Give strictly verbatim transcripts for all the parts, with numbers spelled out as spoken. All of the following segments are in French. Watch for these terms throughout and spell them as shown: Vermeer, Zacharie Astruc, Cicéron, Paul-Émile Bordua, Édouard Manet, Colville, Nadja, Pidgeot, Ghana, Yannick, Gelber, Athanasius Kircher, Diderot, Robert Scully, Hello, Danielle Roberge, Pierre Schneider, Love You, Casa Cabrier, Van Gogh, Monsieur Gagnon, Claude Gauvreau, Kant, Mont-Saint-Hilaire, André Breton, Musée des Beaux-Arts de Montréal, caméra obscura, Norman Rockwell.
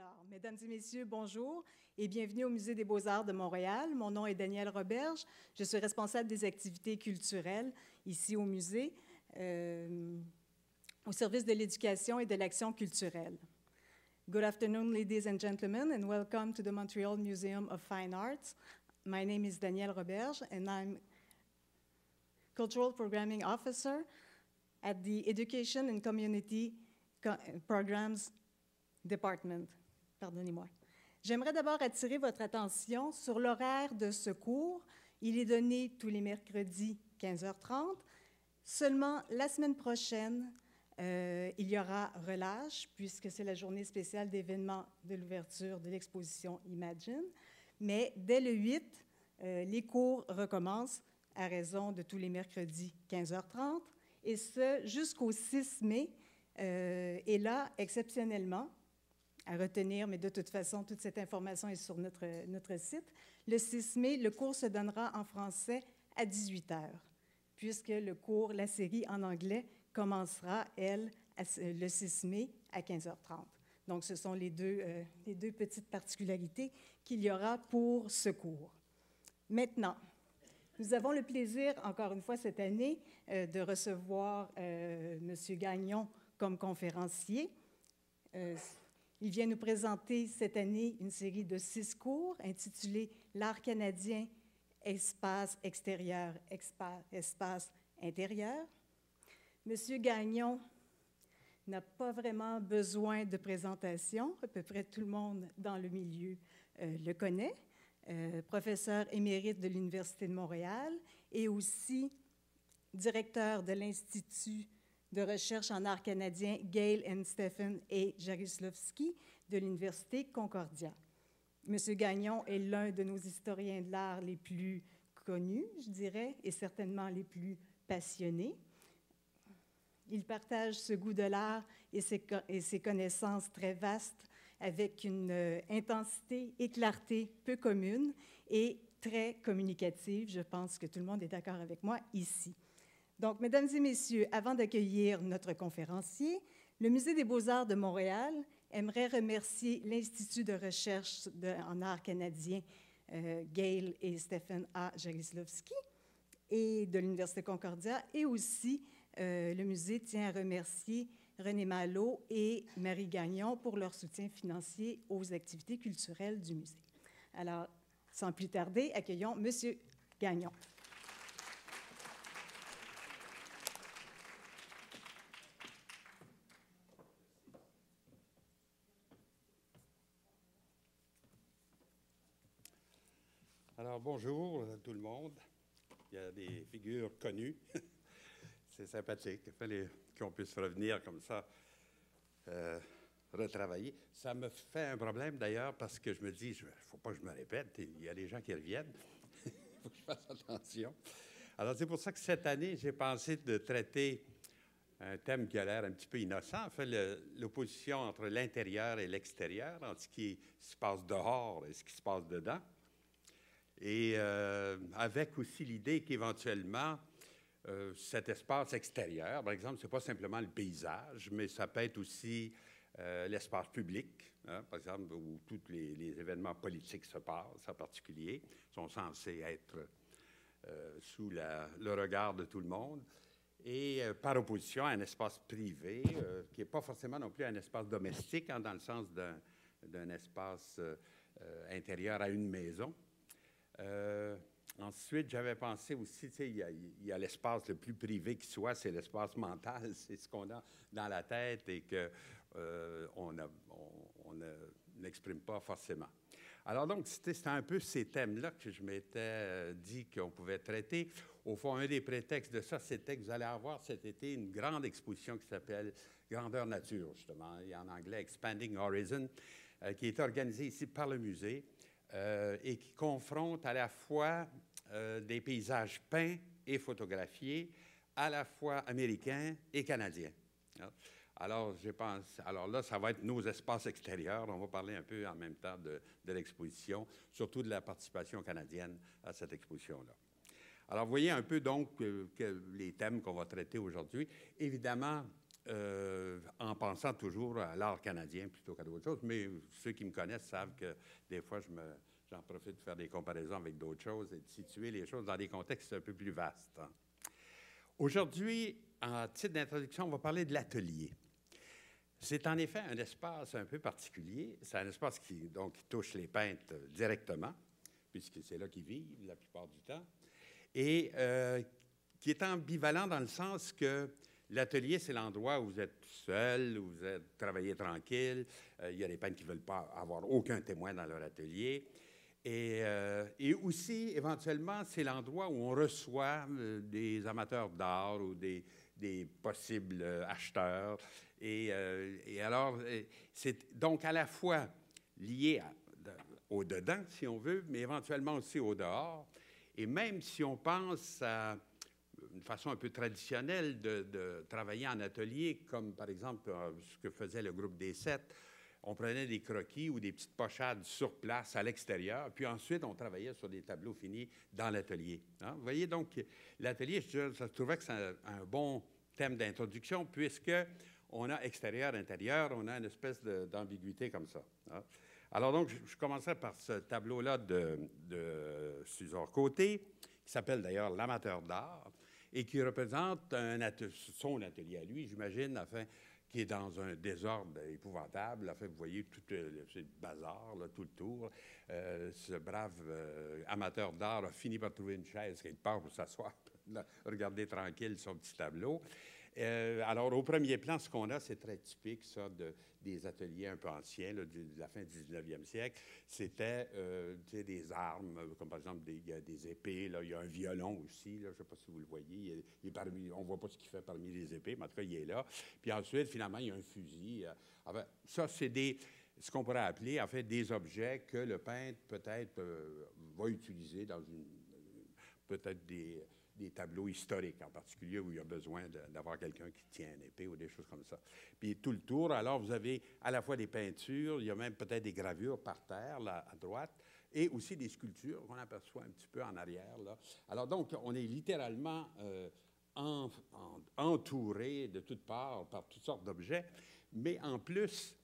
Alors, mesdames et messieurs, bonjour et bienvenue au Musée des Beaux-Arts de Montréal. Mon nom est Danielle Roberge. Je suis responsable des activités culturelles ici au musée, euh, au service de l'éducation et de l'action culturelle. Good afternoon, ladies and gentlemen, and welcome to the Montreal Museum of Fine Arts. My name is Danielle Roberge, and I'm Cultural Programming Officer at the Education and Community Programs Department. Pardonnez-moi. J'aimerais d'abord attirer votre attention sur l'horaire de ce cours. Il est donné tous les mercredis quinze heures trente. Seulement la semaine prochaine, euh, il y aura relâche, puisque c'est la journée spéciale d'événements de l'ouverture de l'exposition Imagine. Mais dès le huit, euh, les cours recommencent à raison de tous les mercredis quinze heures trente, et ce jusqu'au six mai. Euh, et là, exceptionnellement, à retenir, mais de toute façon, toute cette information est sur notre, notre site. Le six mai, le cours se donnera en français à dix-huit heures, puisque le cours, la série en anglais, commencera, elle, à, le six mai à quinze heures trente. Donc, ce sont les deux, euh, les deux petites particularités qu'il y aura pour ce cours. Maintenant, nous avons le plaisir, encore une fois cette année, euh, de recevoir euh, Monsieur Gagnon comme conférencier. Euh, Il vient nous présenter cette année une série de six cours intitulés « L'art canadien, espace extérieur, espace, espace intérieur ». Monsieur Gagnon n'a pas vraiment besoin de présentation. À peu près tout le monde dans le milieu euh, le connaît. Euh, professeur émérite de l'Université de Montréal et aussi directeur de l'Institut de recherche en art canadien Gail and Stephen A. Jarislowsky de l'Université Concordia. Monsieur Gagnon est l'un de nos historiens de l'art les plus connus, je dirais, et certainement les plus passionnés. Il partage ce goût de l'art et, et ses connaissances très vastes avec une euh, intensité et clarté peu communes et très communicative. Je pense que tout le monde est d'accord avec moi ici. Donc, mesdames et messieurs, avant d'accueillir notre conférencier, le Musée des Beaux-Arts de Montréal aimerait remercier l'Institut de recherche de, en art canadien euh, Gail et Stephen A. Jarislowsky et de l'Université Concordia, et aussi euh, le musée tient à remercier René Malo et Marie Gagnon pour leur soutien financier aux activités culturelles du musée. Alors, sans plus tarder, accueillons Monsieur Gagnon. Alors, bonjour à tout le monde. Il y a des figures connues. C'est sympathique. Il fallait qu'on puisse revenir comme ça, euh, retravailler. Ça me fait un problème, d'ailleurs, parce que je me dis, il ne faut pas que je me répète. Il y a des gens qui reviennent. Il faut que je fasse attention. Alors, c'est pour ça que cette année, j'ai pensé de traiter un thème qui a l'air un petit peu innocent. En fait, l'opposition entre l'intérieur et l'extérieur, entre ce qui se passe dehors et ce qui se passe dedans. Et euh, avec aussi l'idée qu'éventuellement, euh, cet espace extérieur, par exemple, ce n'est pas simplement le paysage, mais ça peut être aussi euh, l'espace public, hein, par exemple, où tous les, les événements politiques se passent en particulier, sont censés être euh, sous la, le regard de tout le monde, et euh, par opposition à un espace privé, euh, qui n'est pas forcément non plus un espace domestique, hein, dans le sens d'un espace euh, euh, intérieur à une maison. Euh, ensuite, j'avais pensé aussi, tu sais, il y a, a l'espace le plus privé qui soit, c'est l'espace mental, c'est ce qu'on a dans la tête et qu'on euh, on, on n'exprime pas forcément. Alors donc, c'était un peu ces thèmes-là que je m'étais euh, dit qu'on pouvait traiter. Au fond, un des prétextes de ça, c'était que vous allez avoir cet été une grande exposition qui s'appelle « Grandeur nature », justement, et en anglais « Expanding Horizon euh, », qui est organisée ici par le musée. Euh, et qui confronte à la fois euh, des paysages peints et photographiés, à la fois américains et canadiens. Alors, je pense, alors là, ça va être nos espaces extérieurs. On va parler un peu en même temps de, de l'exposition, surtout de la participation canadienne à cette exposition-là. Alors, vous voyez un peu donc euh, que les thèmes qu'on va traiter aujourd'hui. Évidemment, euh, en pensant toujours à l'art canadien plutôt qu'à d'autres choses. Mais ceux qui me connaissent savent que des fois, je me... J'en profite pour faire des comparaisons avec d'autres choses et de situer les choses dans des contextes un peu plus vastes. Hein. Aujourd'hui, en titre d'introduction, on va parler de l'atelier. C'est en effet un espace un peu particulier. C'est un espace qui, donc, qui touche les peintres directement, puisque c'est là qu'ils vivent la plupart du temps, et euh, qui est ambivalent dans le sens que l'atelier, c'est l'endroit où vous êtes seul, où vous êtes travaillé tranquille. Euh, il y a des peintres qui ne veulent pas avoir aucun témoin dans leur atelier. Et, euh, et aussi, éventuellement, c'est l'endroit où on reçoit euh, des amateurs d'art ou des, des possibles euh, acheteurs. Et, euh, et alors, c'est donc à la fois lié à, de, au dedans, si on veut, mais éventuellement aussi au dehors. Et même si on pense à une façon un peu traditionnelle de, de travailler en atelier, comme par exemple euh, ce que faisait le groupe des Sept, on prenait des croquis ou des petites pochades sur place, à l'extérieur, puis ensuite, on travaillait sur des tableaux finis dans l'atelier. Hein? Vous voyez, donc, l'atelier, je, je trouvais que c'est un, un bon thème d'introduction, puisqu'on a extérieur, intérieur, on a une espèce d'ambiguïté comme ça. Hein? Alors, donc, je, je commencerai par ce tableau-là de, de Suzor-Côté, qui s'appelle d'ailleurs « L'amateur d'art », et qui représente un atelier, son atelier à lui, j'imagine, afin... qui est dans un désordre épouvantable. Enfin, vous voyez, tout euh, le bazar, là, tout le tour. Euh, ce brave euh, amateur d'art a fini par trouver une chaise quelque part pour s'asseoir, regarder tranquille son petit tableau. Euh, alors, au premier plan, ce qu'on a, c'est très typique, ça, de, des ateliers un peu anciens, là, de, de la fin du dix-neuvième siècle. C'était euh, des armes, comme par exemple, des, y a des épées, là, il y a un violon aussi, là, je ne sais pas si vous le voyez, il est, il est parmi, on ne voit pas ce qu'il fait parmi les épées, mais en tout cas, il est là. Puis ensuite, finalement, il y a un fusil. Euh, enfin, ça, c'est des... ce qu'on pourrait appeler, en fait, des objets que le peintre, peut-être, euh, va utiliser dans une... Euh, peut-être des... des tableaux historiques, en particulier, où il y a besoin d'avoir quelqu'un qui tient une épée ou des choses comme ça. Puis tout le tour, alors, vous avez à la fois des peintures, il y a même peut-être des gravures par terre, là, à droite, et aussi des sculptures qu'on aperçoit un petit peu en arrière, là. Alors, donc, on est littéralement euh, en, en, entouré de toutes parts par toutes sortes d'objets, mais en plus,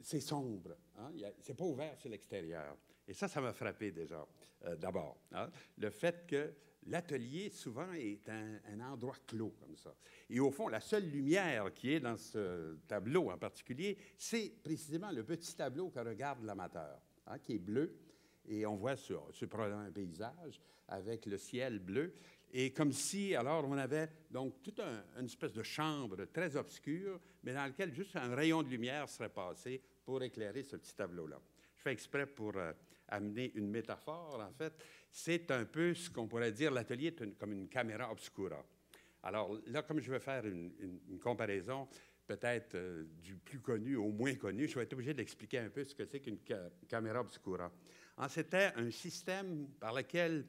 c'est sombre, hein? C'est pas ouvert sur l'extérieur. Et ça, ça m'a frappé déjà, euh, d'abord, hein? Le fait que l'atelier, souvent, est un, un endroit clos, comme ça. Et au fond, la seule lumière qui est dans ce tableau en particulier, c'est précisément le petit tableau que regarde l'amateur, hein, qui est bleu. Et on voit sur, sur un paysage avec le ciel bleu. Et comme si, alors, on avait donc toute un, une espèce de chambre très obscure, mais dans laquelle juste un rayon de lumière serait passé pour éclairer ce petit tableau-là. Je fais exprès pour... Euh, amener une métaphore, en fait, c'est un peu ce qu'on pourrait dire, l'atelier est une, comme une caméra obscura. Alors là, comme je veux faire une, une, une comparaison, peut-être euh, du plus connu au moins connu, je vais être obligé d'expliquer un peu ce que c'est qu'une ca caméra obscura. C'était un système par lequel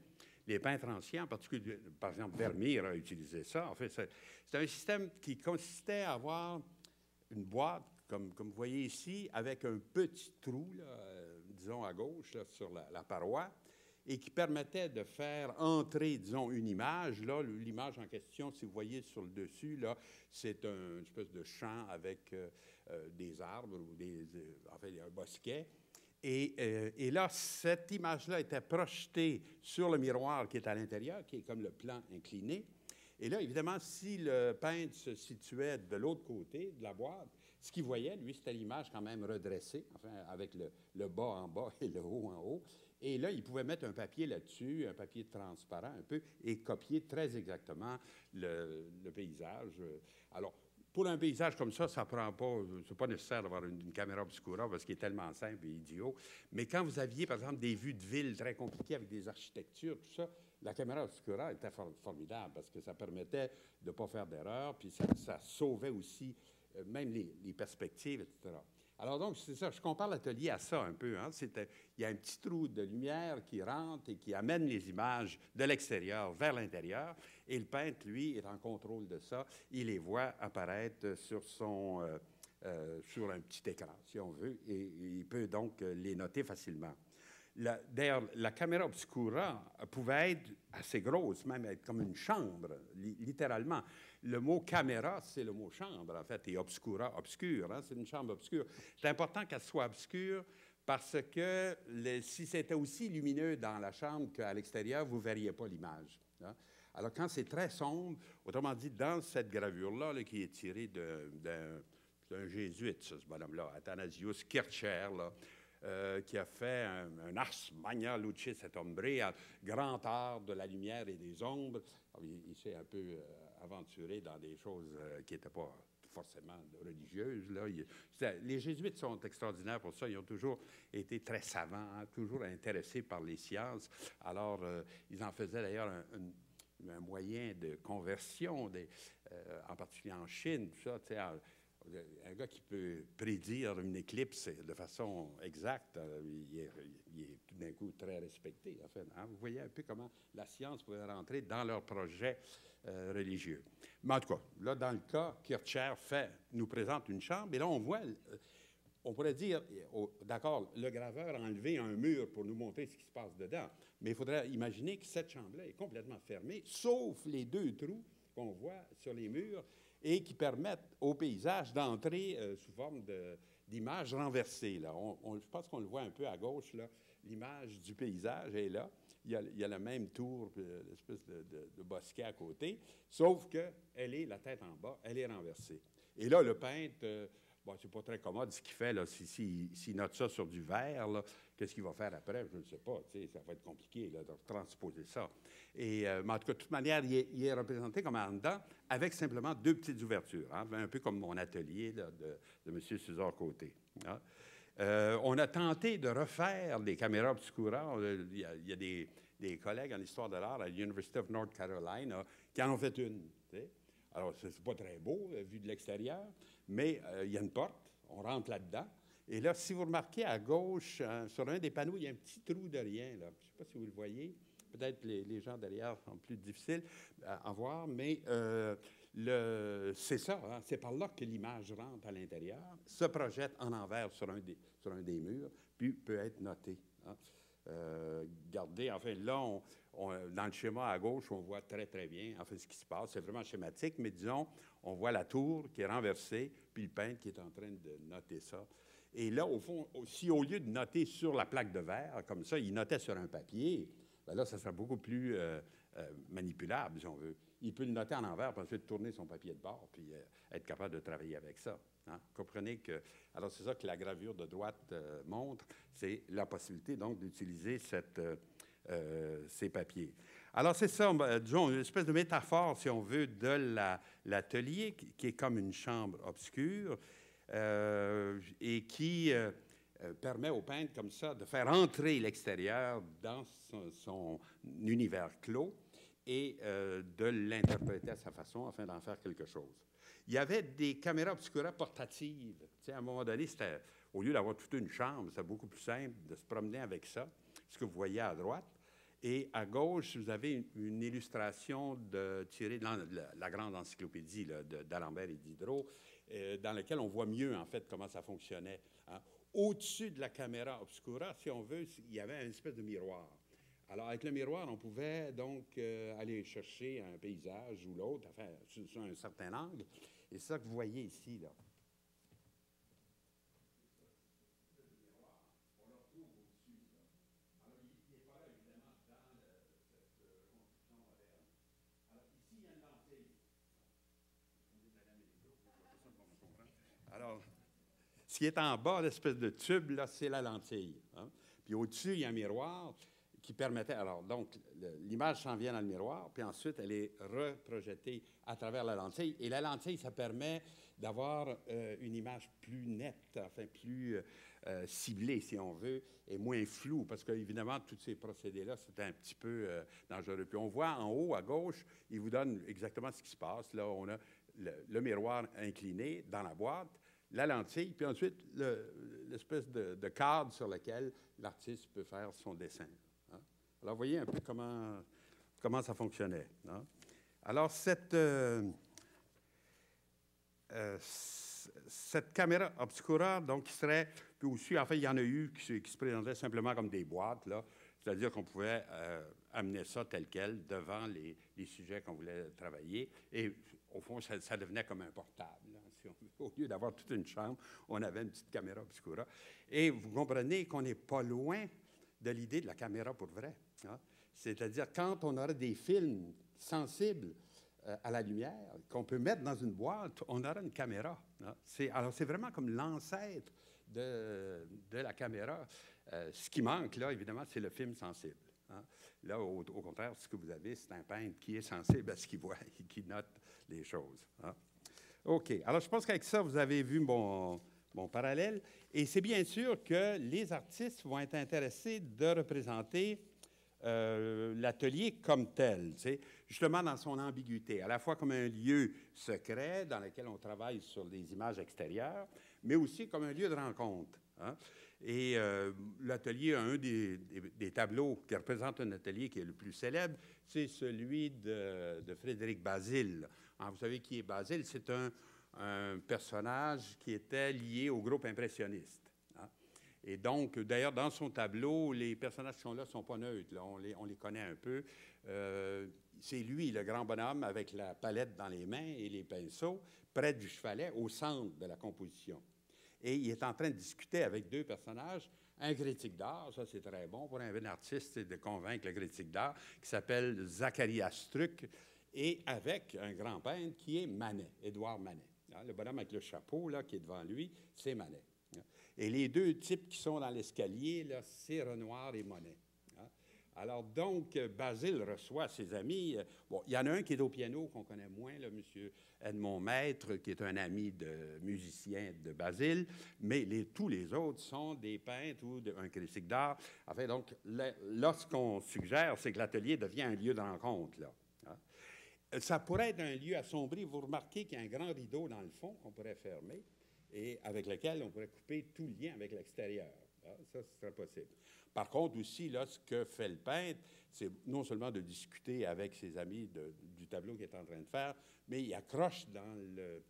les peintres anciens, en particulier, par exemple, Vermeer a utilisé ça. En fait, c'est un système qui consistait à avoir une boîte, comme, comme vous voyez ici, avec un petit trou, là, disons, à gauche, là, sur la, la paroi, et qui permettait de faire entrer, disons, une image. Là, l'image en question, si vous voyez sur le dessus, là, c'est un, une espèce de champ avec euh, euh, des arbres ou des, euh, en fait, un bosquet. Et, euh, et là, cette image-là était projetée sur le miroir qui est à l'intérieur, qui est comme le plan incliné. Et là, évidemment, si le peintre se situait de l'autre côté de la boîte, ce qu'il voyait, lui, c'était l'image quand même redressée, enfin, avec le, le bas en bas et le haut en haut. Et là, il pouvait mettre un papier là-dessus, un papier transparent un peu, et copier très exactement le, le paysage. Alors, pour un paysage comme ça, ça prend pas... C'est pas nécessaire d'avoir une, une caméra obscura parce qu'il est tellement simple et idiot. Mais quand vous aviez, par exemple, des vues de ville très compliquées avec des architectures, tout ça, la caméra obscura était for formidable parce que ça permettait de ne pas faire d'erreur, puis ça, ça sauvait aussi... même les, les perspectives, et cetera. Alors donc, c'est ça, je compare l'atelier à ça un peu. Hein? Il y a un petit trou de lumière qui rentre et qui amène les images de l'extérieur vers l'intérieur, et le peintre, lui, est en contrôle de ça. Il les voit apparaître sur, son, euh, euh, sur un petit écran, si on veut, et il peut donc les noter facilement. D'ailleurs, la caméra obscura pouvait être assez grosse, même être comme une chambre, li littéralement. Le mot caméra, c'est le mot chambre, en fait, et obscura, obscure, hein, c'est une chambre obscure. C'est important qu'elle soit obscure parce que le, si c'était aussi lumineux dans la chambre qu'à l'extérieur, vous ne verriez pas l'image, hein. Alors, quand c'est très sombre, autrement dit, dans cette gravure-là, là, qui est tirée d'un jésuite, ce bonhomme-là, Athanasius Kircher, là, Euh, qui a fait un, un ars magna lucis et umbria, grand art de la lumière et des ombres. Alors, il, il s'est un peu euh, aventuré dans des choses euh, qui n'étaient pas forcément religieuses, là. Il, les jésuites sont extraordinaires pour ça. Ils ont toujours été très savants, hein, toujours intéressés par les sciences. Alors, euh, ils en faisaient d'ailleurs un, un, un moyen de conversion, des, euh, en particulier en Chine, tout ça, tu sais. Un gars qui peut prédire une éclipse de façon exacte, il est, il est tout d'un coup très respecté. En fait, hein? Vous voyez un peu comment la science pouvait rentrer dans leurs projets euh, religieux. Mais en tout cas, là, dans le cas, Kircher fait, nous présente une chambre, et là, on voit, on pourrait dire, oh, d'accord, le graveur a enlevé un mur pour nous montrer ce qui se passe dedans, mais il faudrait imaginer que cette chambre-là est complètement fermée, sauf les deux trous qu'on voit sur les murs, et qui permettent au paysage d'entrer euh, sous forme d'images renversées. Là. On, on, je pense qu'on le voit un peu à gauche, l'image du paysage est là. Il y a, il y a la même tour, euh, l'espèce de, de, de bosquet à côté, sauf qu'elle est, la tête en bas, elle est renversée. Et là, le peintre, euh, bon, c'est pas très commode ce qu'il fait, là, si, si, si note ça sur du verre, qu'est-ce qu'il va faire après? Je ne sais pas, ça va être compliqué là, de transposer ça. Et, euh, mais en tout cas, de toute manière, il est, il est représenté comme en dedans, avec simplement deux petites ouvertures, hein, un peu comme mon atelier là, de, de M. Suzor-Côté. Hein. Euh, on a tenté de refaire des caméras obscura. Il y a, il y a des, des collègues en histoire de l'art à l'University of North Carolina qui en ont fait une, t'sais. Alors, ce n'est pas très beau, vu de l'extérieur, mais euh, il y a une porte, on rentre là-dedans. Et là, si vous remarquez à gauche, hein, sur un des panneaux, il y a un petit trou de rien, là. Je ne sais pas si vous le voyez. Peut-être les, les gens derrière sont plus difficiles à, à voir, mais euh, c'est ça, hein, c'est par là que l'image rentre à l'intérieur, se projette en envers sur un des, sur un des murs, puis peut être notée. Hein. Euh, regardez, enfin, là, on, on, dans le schéma à gauche, on voit très, très bien, enfin, ce qui se passe. C'est vraiment schématique, mais disons, on voit la tour qui est renversée, puis le peintre qui est en train de noter ça. Et là, au fond, si au lieu de noter sur la plaque de verre, comme ça, il notait sur un papier, bien là, ça serait beaucoup plus euh, euh, manipulable, si on veut. Il peut le noter en envers, puis ensuite tourner son papier de bord, puis euh, être capable de travailler avec ça. Hein? Comprenez que... Alors, c'est ça que la gravure de droite euh, montre, c'est la possibilité, donc, d'utiliser cette... Euh, Euh, ces papiers. Alors, c'est ça, disons, une espèce de métaphore, si on veut, de l'atelier, la, qui, qui est comme une chambre obscure euh, et qui euh, permet au peintre, comme ça, de faire entrer l'extérieur dans son, son univers clos et euh, de l'interpréter à sa façon afin d'en faire quelque chose. Il y avait des caméras obscura portatives. Tu sais, à un moment donné, c'était, au lieu d'avoir toute une chambre, c'était beaucoup plus simple de se promener avec ça. Ce que vous voyez à droite. Et à gauche, vous avez une, une illustration de, tirée de la, la, la grande encyclopédie d'Alembert et Diderot, euh, dans laquelle on voit mieux, en fait, comment ça fonctionnait. Hein. Au-dessus de la caméra obscura, si on veut, il y avait une espèce de miroir. Alors, avec le miroir, on pouvait donc euh, aller chercher un paysage ou l'autre, enfin, sur, sur un certain angle. Et c'est ça que vous voyez ici, là. Alors, ce qui est en bas, l'espèce de tube, là, c'est la lentille. Hein? Puis au-dessus, il y a un miroir qui permettait... Alors, donc, l'image s'en vient dans le miroir, puis ensuite, elle est reprojetée à travers la lentille. Et la lentille, ça permet d'avoir euh, une image plus nette, enfin, plus euh, ciblée, si on veut, et moins floue, parce qu'évidemment, tous ces procédés-là, c'est un petit peu euh, dangereux. Puis on voit en haut, à gauche, il vous donne exactement ce qui se passe. Là, on a le, le miroir incliné dans la boîte, la lentille, puis ensuite l'espèce le, de, de cadre sur lequel l'artiste peut faire son dessin. Hein? Alors, vous voyez un peu comment, comment ça fonctionnait. Hein? Alors, cette, euh, euh, cette caméra obscura, donc, qui serait, puis aussi, en fait, il y en a eu qui, qui se présentaient simplement comme des boîtes, là, c'est-à-dire qu'on pouvait euh, amener ça tel quel devant les, les sujets qu'on voulait travailler. Et au fond, ça, ça devenait comme un portable. Là, si on, au lieu d'avoir toute une chambre, on avait une petite caméra obscura. Et vous comprenez qu'on n'est pas loin de l'idée de la caméra pour vrai. Hein? C'est-à-dire, quand on aura des films sensibles euh, à la lumière, qu'on peut mettre dans une boîte, on aura une caméra. Hein? C'est, alors, c'est vraiment comme l'ancêtre de, de la caméra. Euh, ce qui manque, là, évidemment, c'est le film sensible. Hein? Là, au, au contraire, ce que vous avez, c'est un peintre qui est sensible à ce qu'il voit et qui note les choses. Hein? OK. Alors, je pense qu'avec ça, vous avez vu mon, mon parallèle. Et c'est bien sûr que les artistes vont être intéressés de représenter euh, l'atelier comme tel, tu sais, justement dans son ambiguïté, à la fois comme un lieu secret dans lequel on travaille sur des images extérieures, mais aussi comme un lieu de rencontre. Hein? Et euh, l'atelier, un des, des, des tableaux qui représente un atelier qui est le plus célèbre, c'est celui de, de Frédéric Bazille. Alors, vous savez qui est Bazille? C'est un, un personnage qui était lié au groupe impressionniste. Hein? Et donc, d'ailleurs, dans son tableau, les personnages qui sont là ne sont pas neutres. Là. On, les, on les connaît un peu. Euh, c'est lui, le grand bonhomme, avec la palette dans les mains et les pinceaux, près du chevalet, au centre de la composition. Et il est en train de discuter avec deux personnages, un critique d'art, ça c'est très bon pour un artiste, c'est de convaincre le critique d'art, qui s'appelle Zacharie Astruc, et avec un grand peintre qui est Manet, Édouard Manet. Le bonhomme avec le chapeau là, qui est devant lui, c'est Manet. Et les deux types qui sont dans l'escalier, c'est Renoir et Monet. Alors donc, Bazille reçoit ses amis. Bon, il y en a un qui est au piano, qu'on connaît moins, là, monsieur Edmond Maître, qui est un ami de musicien de Bazille, mais les, tous les autres sont des peintres ou de, un critique d'art. Enfin, donc, là, ce qu'on suggère, c'est que l'atelier devient un lieu de rencontre, là. Hein? Ça pourrait être un lieu assombri. Vous remarquez qu'il y a un grand rideau dans le fond qu'on pourrait fermer et avec lequel on pourrait couper tout lien avec l'extérieur. Hein? Ça, ce serait possible. Par contre, aussi, là, ce que fait le peintre, c'est non seulement de discuter avec ses amis de, du tableau qu'il est en train de faire, mais il accroche dans le,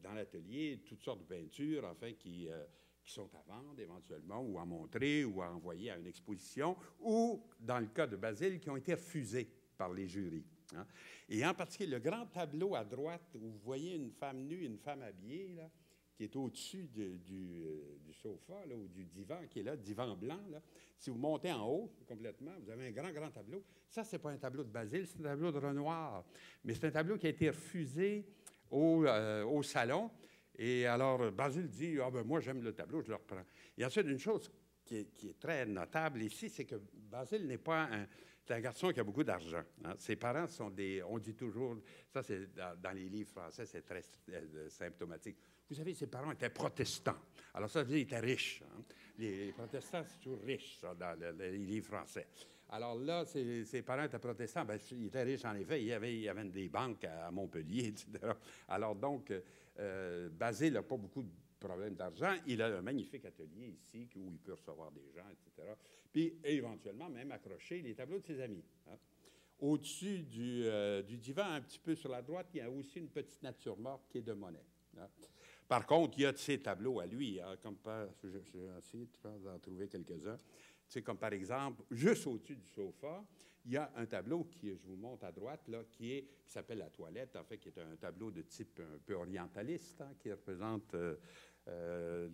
dans l'atelier toutes sortes de peintures, enfin, qui, euh, qui sont à vendre éventuellement, ou à montrer, ou à envoyer à une exposition, ou, dans le cas de Bazille, qui ont été refusées par les jurys. Hein. Et en particulier, le grand tableau à droite, où vous voyez une femme nue, une femme habillée, là, qui est au-dessus de, du, euh, du sofa, là, ou du divan qui est là, divan blanc. Là. Si vous montez en haut complètement, vous avez un grand, grand tableau. Ça, ce n'est pas un tableau de Bazille, c'est un tableau de Renoir. Mais c'est un tableau qui a été refusé au, euh, au salon. Et alors, Bazille dit, « Ah, ben moi, j'aime le tableau, je le reprends. » Et ensuite, une chose qui est, qui est très notable ici, c'est que Bazille n'est pas un... C'est un garçon qui a beaucoup d'argent. Hein. Ses parents sont des... On dit toujours... Ça, c'est dans, dans les livres français, c'est très euh, symptomatique. Vous savez, ses parents étaient protestants. Alors ça, ils étaient riches. Hein? Les, les protestants, c'est toujours riche, ça, dans le, le, les livres français. Alors là, ses, ses parents étaient protestants. Bien, ils étaient riches, en effet. Il y avait, il y avait des banques à Montpellier, et cetera. Alors donc, euh, Bazille n'a pas beaucoup de problèmes d'argent. Il a un magnifique atelier ici où il peut recevoir des gens, et cetera. Puis, éventuellement, même accrocher les tableaux de ses amis. Hein? Au-dessus du, euh, du divan, un petit peu sur la droite, il y a aussi une petite nature morte qui est de Monet. Hein? Par contre, il y a de ces tableaux à lui, hein, comme par, je, je, je essayer d'en trouver quelques-uns. Tu sais, comme par exemple, juste au-dessus du sofa, il y a un tableau qui, je vous montre à droite, là, qui est, qui s'appelle La Toilette, en fait, qui est un tableau de type un peu orientaliste, hein, qui représente euh, euh,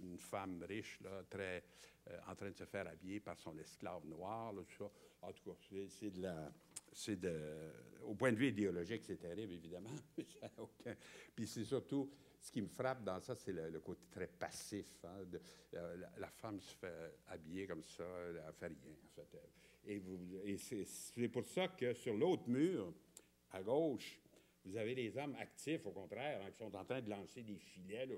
une femme riche, là, très, euh, en train de se faire habiller par son esclave noir, là, tout ça. En tout cas, c'est de la... C'est de, au point de vue idéologique, c'est terrible, évidemment. Aucun. Puis c'est surtout, ce qui me frappe dans ça, c'est le, le côté très passif. Hein, de, la, la femme se fait habiller comme ça, elle ne fait rien, en fait. Et, vous, et c'est pour ça que sur l'autre mur, à gauche, vous avez les hommes actifs, au contraire, hein, qui sont en train de lancer des filets là,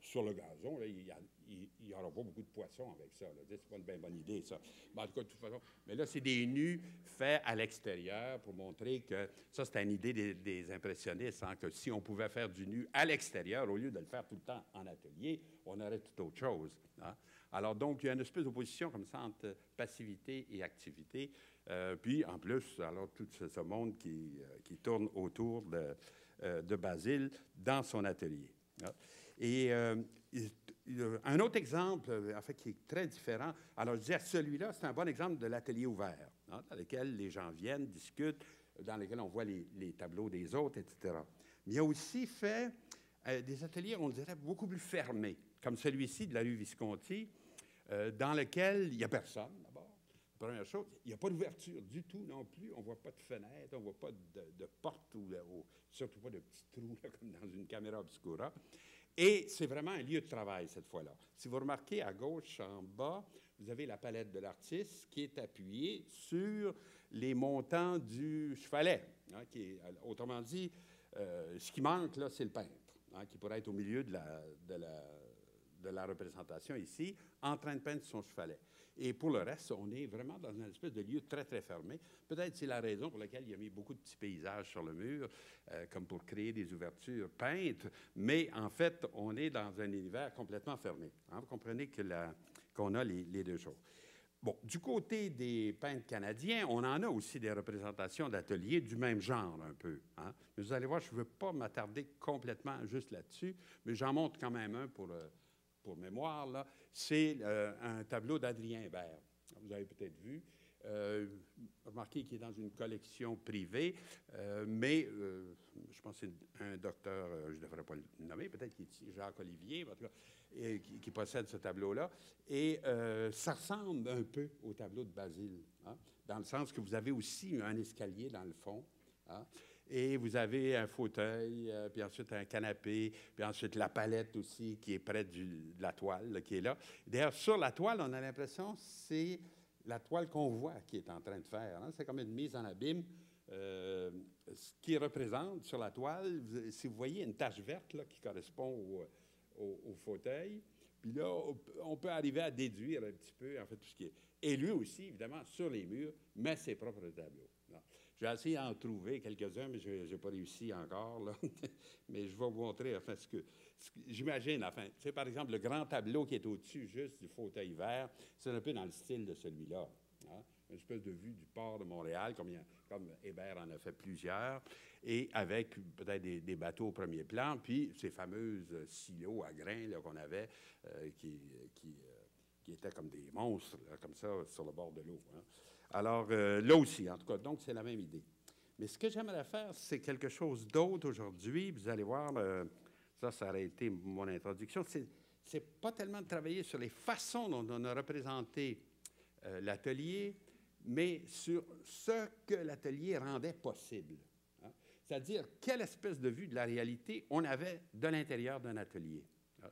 sur le gazon. Là, il n'y aura pas beaucoup de poissons avec ça. Ce n'est pas une bien bonne idée, ça. Mais en tout cas, de toute façon, mais là, c'est des nus faits à l'extérieur pour montrer que... Ça, c'est une idée des, des impressionnistes, hein, que si on pouvait faire du nu à l'extérieur, au lieu de le faire tout le temps en atelier, on aurait tout autre chose. Hein. Alors, donc, il y a une espèce d'opposition comme ça entre passivité et activité. Euh, puis, en plus, alors, tout ce, ce monde qui, qui tourne autour de, de Bazille dans son atelier. Et euh, un autre exemple, en fait, qui est très différent, alors je disais, celui-là, c'est un bon exemple de l'atelier ouvert, hein, dans lequel les gens viennent, discutent, dans lequel on voit les, les tableaux des autres, et cetera. Mais il a aussi fait euh, des ateliers, on dirait, beaucoup plus fermés, comme celui-ci de la rue Visconti, euh, dans lequel il n'y a personne, d'abord. Première chose, il n'y a pas d'ouverture du tout non plus. On ne voit pas de fenêtre, on ne voit pas de, de porte, ou, ou surtout pas de petits trous, là, comme dans une caméra obscura. Et c'est vraiment un lieu de travail, cette fois-là. Si vous remarquez, à gauche, en bas, vous avez la palette de l'artiste qui est appuyée sur les montants du chevalet. Hein, qui est, autrement dit, euh, ce qui manque, là, c'est le peintre, hein, qui pourrait être au milieu de la, de la, de la représentation ici, en train de peindre son chevalet. Et pour le reste, on est vraiment dans une espèce de lieu très, très fermé. Peut-être c'est la raison pour laquelle il a mis beaucoup de petits paysages sur le mur, euh, comme pour créer des ouvertures peintes, mais en fait, on est dans un univers complètement fermé. Hein? Vous comprenez que la, qu'on a les, les deux choses. Bon, du côté des peintres canadiens, on en a aussi des représentations d'ateliers du même genre un peu. Hein? Mais vous allez voir, je ne veux pas m'attarder complètement juste là-dessus, mais j'en montre quand même un pour... Euh, pour mémoire, c'est euh, un tableau d'Adrien Hébert. Vous avez peut-être vu. Euh, remarquez qu'il est dans une collection privée, euh, mais euh, je pense que c'est un docteur, euh, je ne devrais pas le nommer, peut-être qu'il est Jacques-Olivier, en tout cas, et, qui, qui possède ce tableau-là. Et euh, ça ressemble un peu au tableau de Bazille, hein, dans le sens que vous avez aussi un escalier dans le fond. Hein, et vous avez un fauteuil, euh, puis ensuite un canapé, puis ensuite la palette aussi qui est près du, de la toile, là, qui est là. D'ailleurs, sur la toile, on a l'impression que c'est la toile qu'on voit qui est en train de faire. Hein? C'est comme une mise en abîme euh, qui représente sur la toile, si vous voyez une tache verte là, qui correspond au, au, au fauteuil. Puis là, on peut arriver à déduire un petit peu, en fait, tout ce qui est. Et lui aussi, évidemment, sur les murs, met ses propres tableaux. Là. J'ai essayé d'en trouver quelques-uns, mais je n'ai pas réussi encore. Là. Mais je vais vous montrer enfin, ce que, ce que j'imagine. Enfin, tu sais, par exemple, le grand tableau qui est au-dessus juste du fauteuil vert, c'est un peu dans le style de celui-là. Hein? Une espèce de vue du port de Montréal, comme, il, comme Hébert en a fait plusieurs, et avec peut-être des, des bateaux au premier plan, puis ces fameuses silos à grains qu'on avait euh, qui, qui, euh, qui étaient comme des monstres, là, comme ça, sur le bord de l'eau. Hein? Alors, euh, là aussi, en tout cas, donc c'est la même idée. Mais ce que j'aimerais faire, c'est quelque chose d'autre aujourd'hui. Vous allez voir, euh, ça, ça aurait été mon introduction. C'est pas tellement de travailler sur les façons dont on a représenté euh, l'atelier, mais sur ce que l'atelier rendait possible. Hein? C'est-à-dire, quelle espèce de vue de la réalité on avait de l'intérieur d'un atelier. Hein?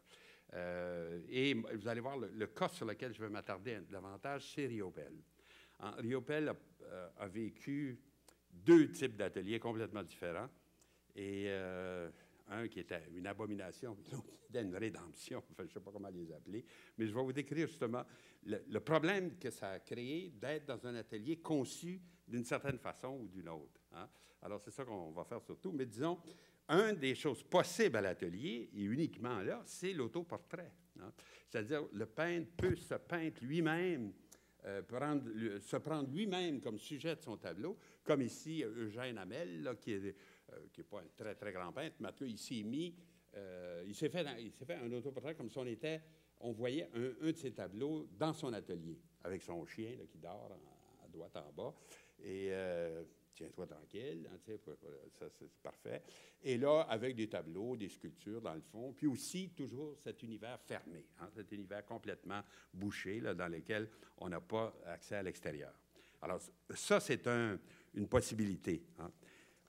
Euh, et vous allez voir, le, le cas sur lequel je vais m'attarder davantage, c'est Riopelle. Hein, Riopelle a, euh, a vécu deux types d'ateliers complètement différents, et euh, un qui était une abomination, l'autre qui était une rédemption, enfin, je ne sais pas comment les appeler, mais je vais vous décrire justement le, le problème que ça a créé d'être dans un atelier conçu d'une certaine façon ou d'une autre. Hein. Alors, c'est ça qu'on va faire surtout, mais disons, une des choses possibles à l'atelier, et uniquement là, c'est l'autoportrait. Hein. C'est-à-dire, le peintre peut se peindre lui-même, Euh, prendre, le, se prendre lui-même comme sujet de son tableau, comme ici Eugène Hamel, là, qui n'est euh, pas un très, très grand peintre, mais en tout cas, il s'est mis, euh, il s'est fait, fait un autoportrait comme si on était, on voyait un, un de ses tableaux dans son atelier, avec son chien là, qui dort en, à droite en bas, et euh, tiens-toi tranquille, hein, ça c'est parfait, et là, avec des tableaux, des sculptures dans le fond, puis aussi toujours cet univers fermé, hein, cet univers complètement bouché, là, dans lequel on n'a pas accès à l'extérieur. Alors, ça, c'est un, une possibilité. Hein.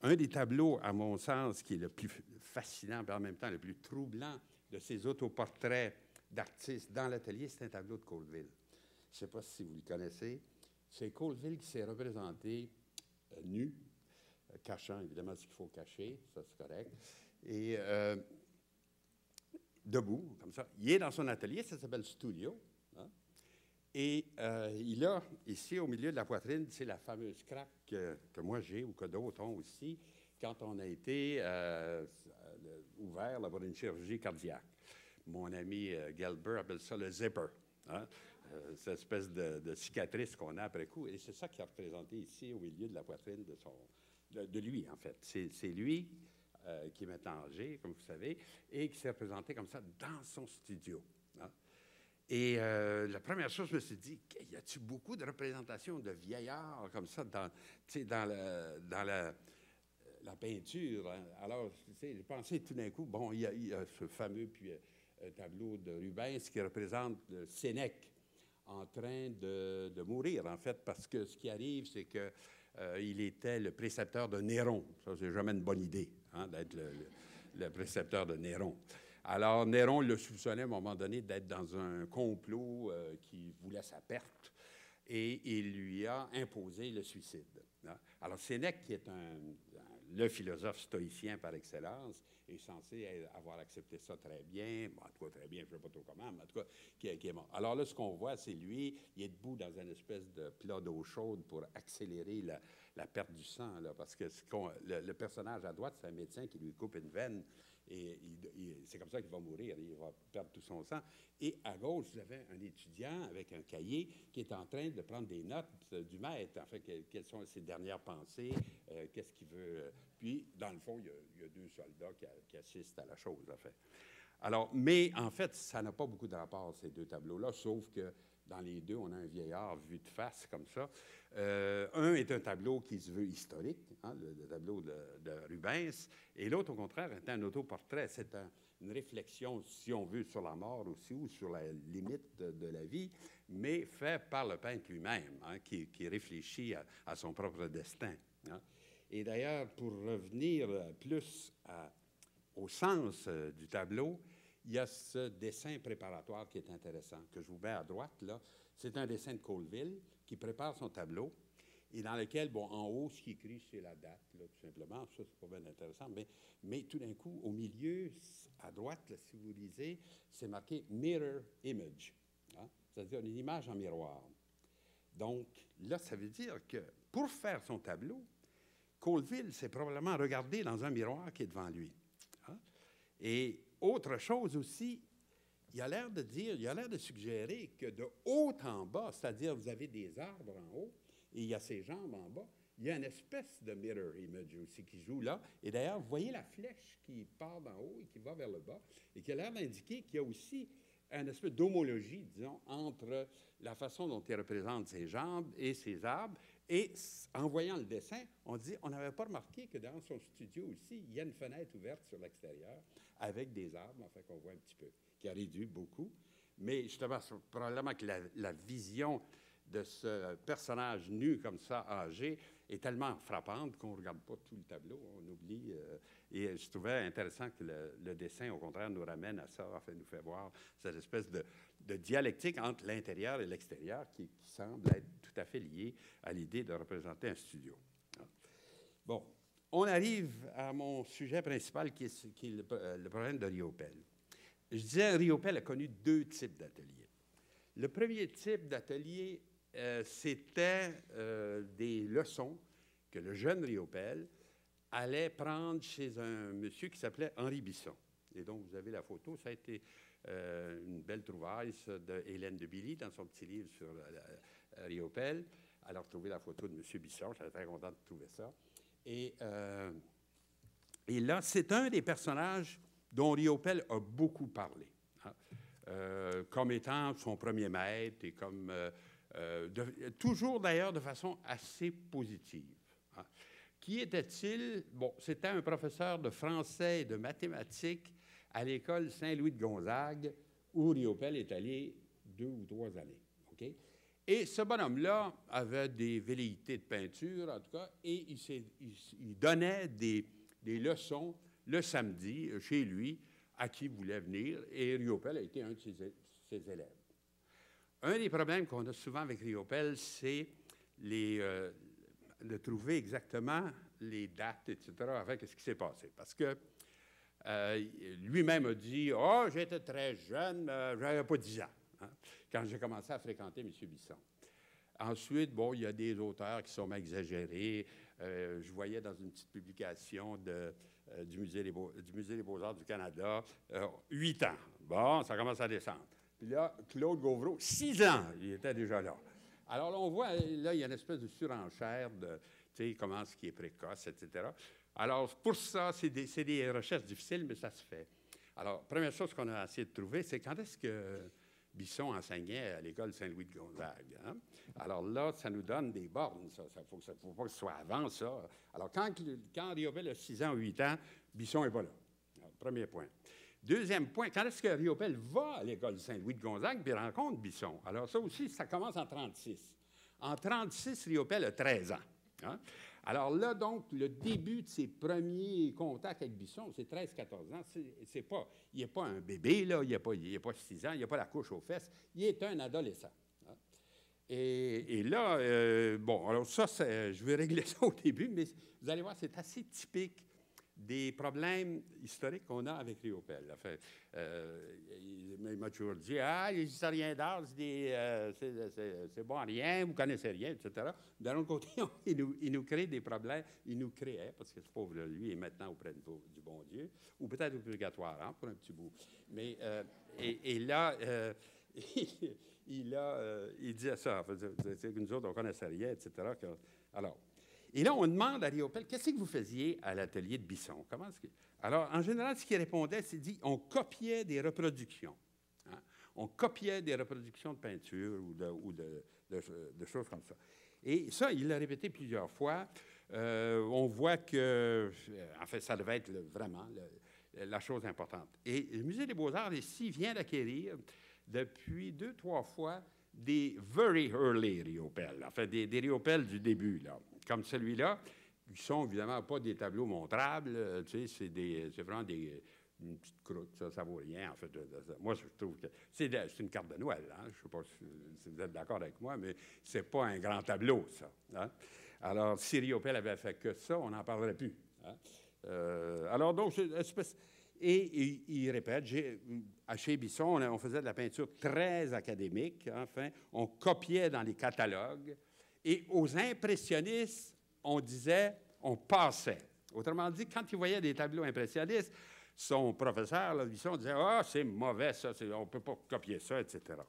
Un des tableaux, à mon sens, qui est le plus fascinant, mais en même temps le plus troublant de ces autoportraits d'artistes dans l'atelier, c'est un tableau de Colville. Je ne sais pas si vous le connaissez. C'est Colville qui s'est représenté Euh, nu, euh, cachant évidemment ce qu'il faut cacher, ça c'est correct, et euh, debout, comme ça. Il est dans son atelier, ça s'appelle studio, hein? Et euh, il a ici au milieu de la poitrine, c'est la fameuse craque que, que moi j'ai ou que d'autres ont aussi, quand on a été euh, ouvert là, pour une chirurgie cardiaque. Mon ami euh, Gelber appelle ça le zipper. Hein? euh, cette espèce de, de cicatrice qu'on a après coup. Et c'est ça qui est représenté ici, au milieu de la poitrine de, son, de, de lui, en fait. C'est lui euh, qui est maintenant âgé, comme vous savez, et qui s'est représenté comme ça dans son studio. Hein? Et euh, la première chose, je me suis dit, y a-t-il beaucoup de représentations de vieillards comme ça dans, dans, la, dans la, la peinture? Hein? Alors, j'ai pensé tout d'un coup, bon, il y, y a ce fameux puis, euh, tableau de Rubens qui représente euh, Sénèque en train de, de mourir, en fait, parce que ce qui arrive, c'est qu'il euh, était le précepteur de Néron. Ça, c'est jamais une bonne idée, hein, d'être le, le, le précepteur de Néron. Alors, Néron le soupçonnait à un moment donné d'être dans un complot euh, qui voulait sa perte, et il lui a imposé le suicide. Hein? Alors, Sénèque, qui est un, le philosophe stoïcien par excellence, est censé avoir accepté ça très bien, bon, en tout cas très bien, je ne sais pas trop comment, mais en tout cas, qui est, qui est mort. Alors là, ce qu'on voit, c'est lui, il est debout dans une espèce de plat d'eau chaude pour accélérer la, la perte du sang, là, parce que ce qu'on, le, le personnage à droite, c'est un médecin qui lui coupe une veine, et c'est comme ça qu'il va mourir, il va perdre tout son sang. Et à gauche, vous avez un étudiant avec un cahier qui est en train de prendre des notes du maître, en fait, que, quelles sont ses dernières pensées, euh, qu'est-ce qu'il veut. Puis, dans le fond, il y a, il y a deux soldats qui, qui assistent à la chose, en fait. Alors, mais en fait, ça n'a pas beaucoup de rapport, ces deux tableaux-là, sauf que dans les deux, on a un vieillard vu de face, comme ça. Euh, un est un tableau qui se veut historique, hein, le, le tableau de, de Rubens, et l'autre, au contraire, est un autoportrait. C'est un, une réflexion, si on veut, sur la mort aussi, ou sur la limite de, de la vie, mais fait par le peintre lui-même, hein, qui, qui réfléchit à, à son propre destin. Hein. Et d'ailleurs, pour revenir plus à, au sens du tableau, il y a ce dessin préparatoire qui est intéressant, que je vous mets à droite, là. C'est un dessin de Colville qui prépare son tableau et dans lequel, bon, en haut, ce qu'il écrit, c'est la date, là, tout simplement. Ça, c'est pas bien intéressant, mais, mais tout d'un coup, au milieu, à droite, là, si vous lisez, c'est marqué « mirror image », hein? C'est-à-dire une image en miroir. Donc, là, ça veut dire que pour faire son tableau, Colville s'est probablement regardé dans un miroir qui est devant lui. Hein? Et autre chose aussi, il a l'air de dire, il a l'air de suggérer que de haut en bas, c'est-à-dire vous avez des arbres en haut et il y a ses jambes en bas, il y a une espèce de mirror image aussi qui joue là. Et d'ailleurs, vous voyez la flèche qui part d'en haut et qui va vers le bas et qui a l'air d'indiquer qu'il y a aussi une espèce d'homologie, disons, entre la façon dont il représente ses jambes et ses arbres. Et en voyant le dessin, on dit, on n'avait pas remarqué que dans son studio aussi, il y a une fenêtre ouverte sur l'extérieur avec des arbres, enfin, qu'on voit un petit peu, qui a réduit beaucoup. Mais justement, probablement que la, la vision de ce personnage nu comme ça, âgé, est tellement frappante qu'on ne regarde pas tout le tableau, on oublie. Euh, et je trouvais intéressant que le, le dessin, au contraire, nous ramène à ça, enfin, nous fait voir cette espèce de, de dialectique entre l'intérieur et l'extérieur qui, qui semble être tout à fait liée à l'idée de représenter un studio. Bon, on arrive à mon sujet principal qui est, qui est le, le problème de Riopelle. Je disais, Riopelle a connu deux types d'ateliers. Le premier type d'atelier, Euh, c'était euh, des leçons que le jeune Riopelle allait prendre chez un monsieur qui s'appelait Henri Bisson. Et donc, vous avez la photo, ça a été euh, une belle trouvaille de Hélène de Billy dans son petit livre sur euh, Riopelle. Elle a retrouvé la photo de monsieur Bisson, j'étais très content de trouver ça. Et, euh, et là, c'est un des personnages dont Riopelle a beaucoup parlé, hein, euh, comme étant son premier maître et comme... Euh, Euh, de, toujours d'ailleurs de façon assez positive. Hein. Qui était-il? Bon, c'était un professeur de français et de mathématiques à l'école Saint-Louis-de-Gonzague, où Riopelle est allé deux ou trois années. Okay? Et ce bonhomme-là avait des velléités de peinture, en tout cas, et il, il, il donnait des, des leçons le samedi chez lui à qui voulait venir, et Riopelle a été un de ses, ses élèves. Un des problèmes qu'on a souvent avec Riopelle, c'est euh, de trouver exactement les dates, et cetera, avec ce qui s'est passé. Parce que euh, lui-même a dit, « Oh, j'étais très jeune, euh, j'avais pas dix ans, hein, quand j'ai commencé à fréquenter M. Bisson. » Ensuite, bon, il y a des auteurs qui sont exagérés. Euh, je voyais dans une petite publication de, euh, du Musée des Beaux-Arts du Canada, euh, « huit ans. » Bon, ça commence à descendre. Puis là, Claude Gauvreau, six ans, il était déjà là. Alors là, on voit, là, il y a une espèce de surenchère de, tu sais, comment ce qui est précoce, et cetera. Alors, pour ça, c'est des, c'est des recherches difficiles, mais ça se fait. Alors, première chose qu'on a essayé de trouver, c'est quand est-ce que Bisson enseignait à l'école Saint-Louis-de-Gonzague. Hein? Alors là, ça nous donne des bornes, ça. Il ne faut pas que ce soit avant, ça. Alors, quand, quand Riopelle a six ans ou huit ans, Bisson n'est pas là. Alors, premier point. Deuxième point, quand est-ce que Riopelle va à l'école Saint-Louis-de-Gonzague puis rencontre Bisson? Alors ça aussi, ça commence en trente-six. En trente-six, Riopelle a treize ans. Hein? Alors là, donc, le début de ses premiers contacts avec Bisson, c'est treize à quatorze ans. C'est, c'est pas, il n'est pas un bébé, là, il n'est pas, pas six ans, il n'a pas la couche aux fesses. Il est un adolescent. Hein? Et, et là, euh, bon, alors ça, je vais régler ça au début, mais vous allez voir, c'est assez typique des problèmes historiques qu'on a avec Riopelle. Enfin, euh, il m'a toujours dit « Ah, les historiens d'art, c'est euh, bon à rien, vous ne connaissez rien, et cetera » D'un autre côté, on, il, nous, il nous crée des problèmes, il nous créait, parce que ce pauvre, lui, est maintenant auprès de, du bon Dieu, ou peut-être au purgatoire, hein, pour un petit bout. Mais, euh, et, et là, euh, il, a, euh, il disait ça, c'est que nous autres, on ne connaissait rien, et cetera. Alors, et là, on demande à Riopelle, qu'est-ce que vous faisiez à l'atelier de Bisson? Comment est-ce que... Alors, en général, ce qu'il répondait, c'est dit, on copiait des reproductions. Hein? On copiait des reproductions de peinture ou, de, ou de, de, de choses comme ça. Et ça, il l'a répété plusieurs fois. Euh, on voit que, en fait, ça devait être le, vraiment le, la chose importante. Et le Musée des Beaux-Arts, ici, vient d'acquérir depuis deux, trois fois des « very early Riopelle », en fait, des, des Riopelle du début, là. Comme celui-là, qui ne sont évidemment pas des tableaux montrables, euh, tu sais, c'est vraiment des, une petite croûte, ça, ça vaut rien, en fait. De, de, de, moi, je trouve que c'est une carte de Noël, hein, je ne sais pas si vous êtes d'accord avec moi, mais ce n'est pas un grand tableau, ça. Hein. Alors, si Riopelle avait fait que ça, on n'en parlerait plus. Hein. Euh, alors, donc, et il répète, à chez Bisson, on, on faisait de la peinture très académique, hein, enfin, on copiait dans les catalogues. Et aux impressionnistes, on disait, on passait. Autrement dit, quand ils voyaient des tableaux impressionnistes, son professeur, là, Bisson, disait « Ah, c'est mauvais, ça, on ne peut pas copier ça, et cetera »